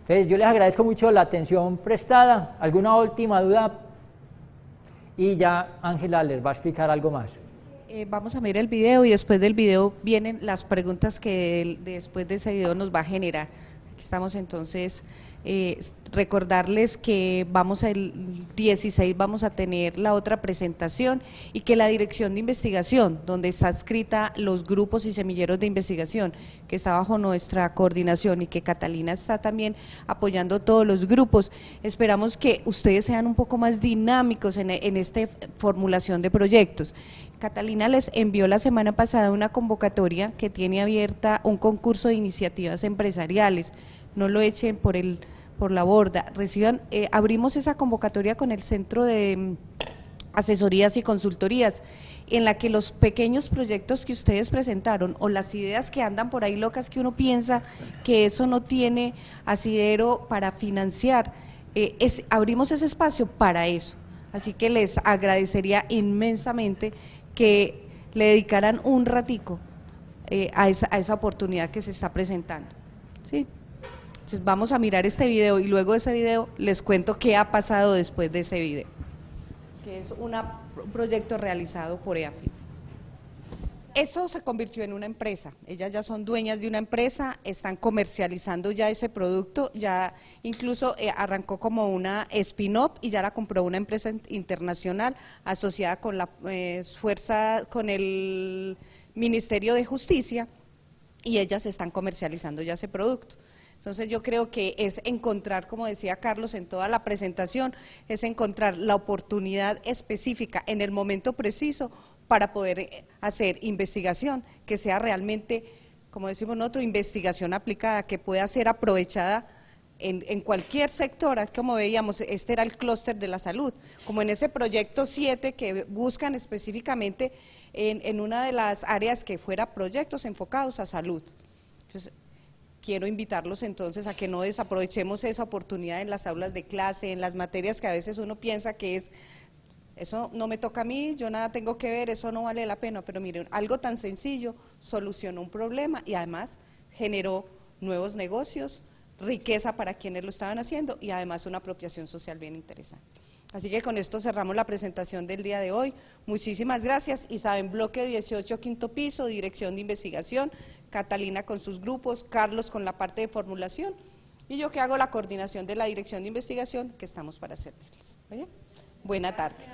Entonces, yo les agradezco mucho la atención prestada. ¿Alguna última duda? Y ya Ángela les va a explicar algo más. Eh, vamos a mirar el video y después del video vienen las preguntas que después de ese video nos va a generar. Aquí estamos entonces, eh, recordarles que vamos el dieciséis vamos a tener la otra presentación y que la dirección de investigación, donde está adscrita los grupos y semilleros de investigación, que está bajo nuestra coordinación y que Catalina está también apoyando todos los grupos, esperamos que ustedes sean un poco más dinámicos en, en esta formulación de proyectos. Catalina les envió la semana pasada una convocatoria que tiene abierta un concurso de iniciativas empresariales. No lo echen por el por la borda. Reciban, eh, abrimos esa convocatoria con el Centro de Asesorías y Consultorías, en la que los pequeños proyectos que ustedes presentaron o las ideas que andan por ahí locas que uno piensa que eso no tiene asidero para financiar, eh, es, abrimos ese espacio para eso. Así que les agradecería inmensamente que le dedicaran un ratico eh, a, esa, a esa oportunidad que se está presentando. ¿Sí? Entonces vamos a mirar este video y luego de ese video les cuento qué ha pasado después de ese video, que es una, un proyecto realizado por EAFIT. Eso se convirtió en una empresa, ellas ya son dueñas de una empresa, están comercializando ya ese producto, ya incluso arrancó como una spin-off y ya la compró una empresa internacional asociada con la eh, fuerza, con el Ministerio de Justicia, y ellas están comercializando ya ese producto. Entonces yo creo que es encontrar, como decía Carlos en toda la presentación, es encontrar la oportunidad específica en el momento preciso para poder hacer investigación que sea realmente, como decimos nosotros, investigación aplicada, que pueda ser aprovechada en, en cualquier sector. Como veíamos, este era el clúster de la salud, como en ese proyecto siete que buscan específicamente en, en una de las áreas que fuera proyectos enfocados a salud. Entonces, quiero invitarlos entonces a que no desaprovechemos esa oportunidad en las aulas de clase, en las materias que a veces uno piensa que es, eso no me toca a mí, yo nada tengo que ver, eso no vale la pena, pero miren, algo tan sencillo solucionó un problema y además generó nuevos negocios, riqueza para quienes lo estaban haciendo y además una apropiación social bien interesante. Así que con esto cerramos la presentación del día de hoy, muchísimas gracias y saben, bloque dieciocho, quinto piso, dirección de investigación, Catalina con sus grupos, Carlos con la parte de formulación y yo que hago la coordinación de la dirección de investigación que estamos para servirles. Buena tarde.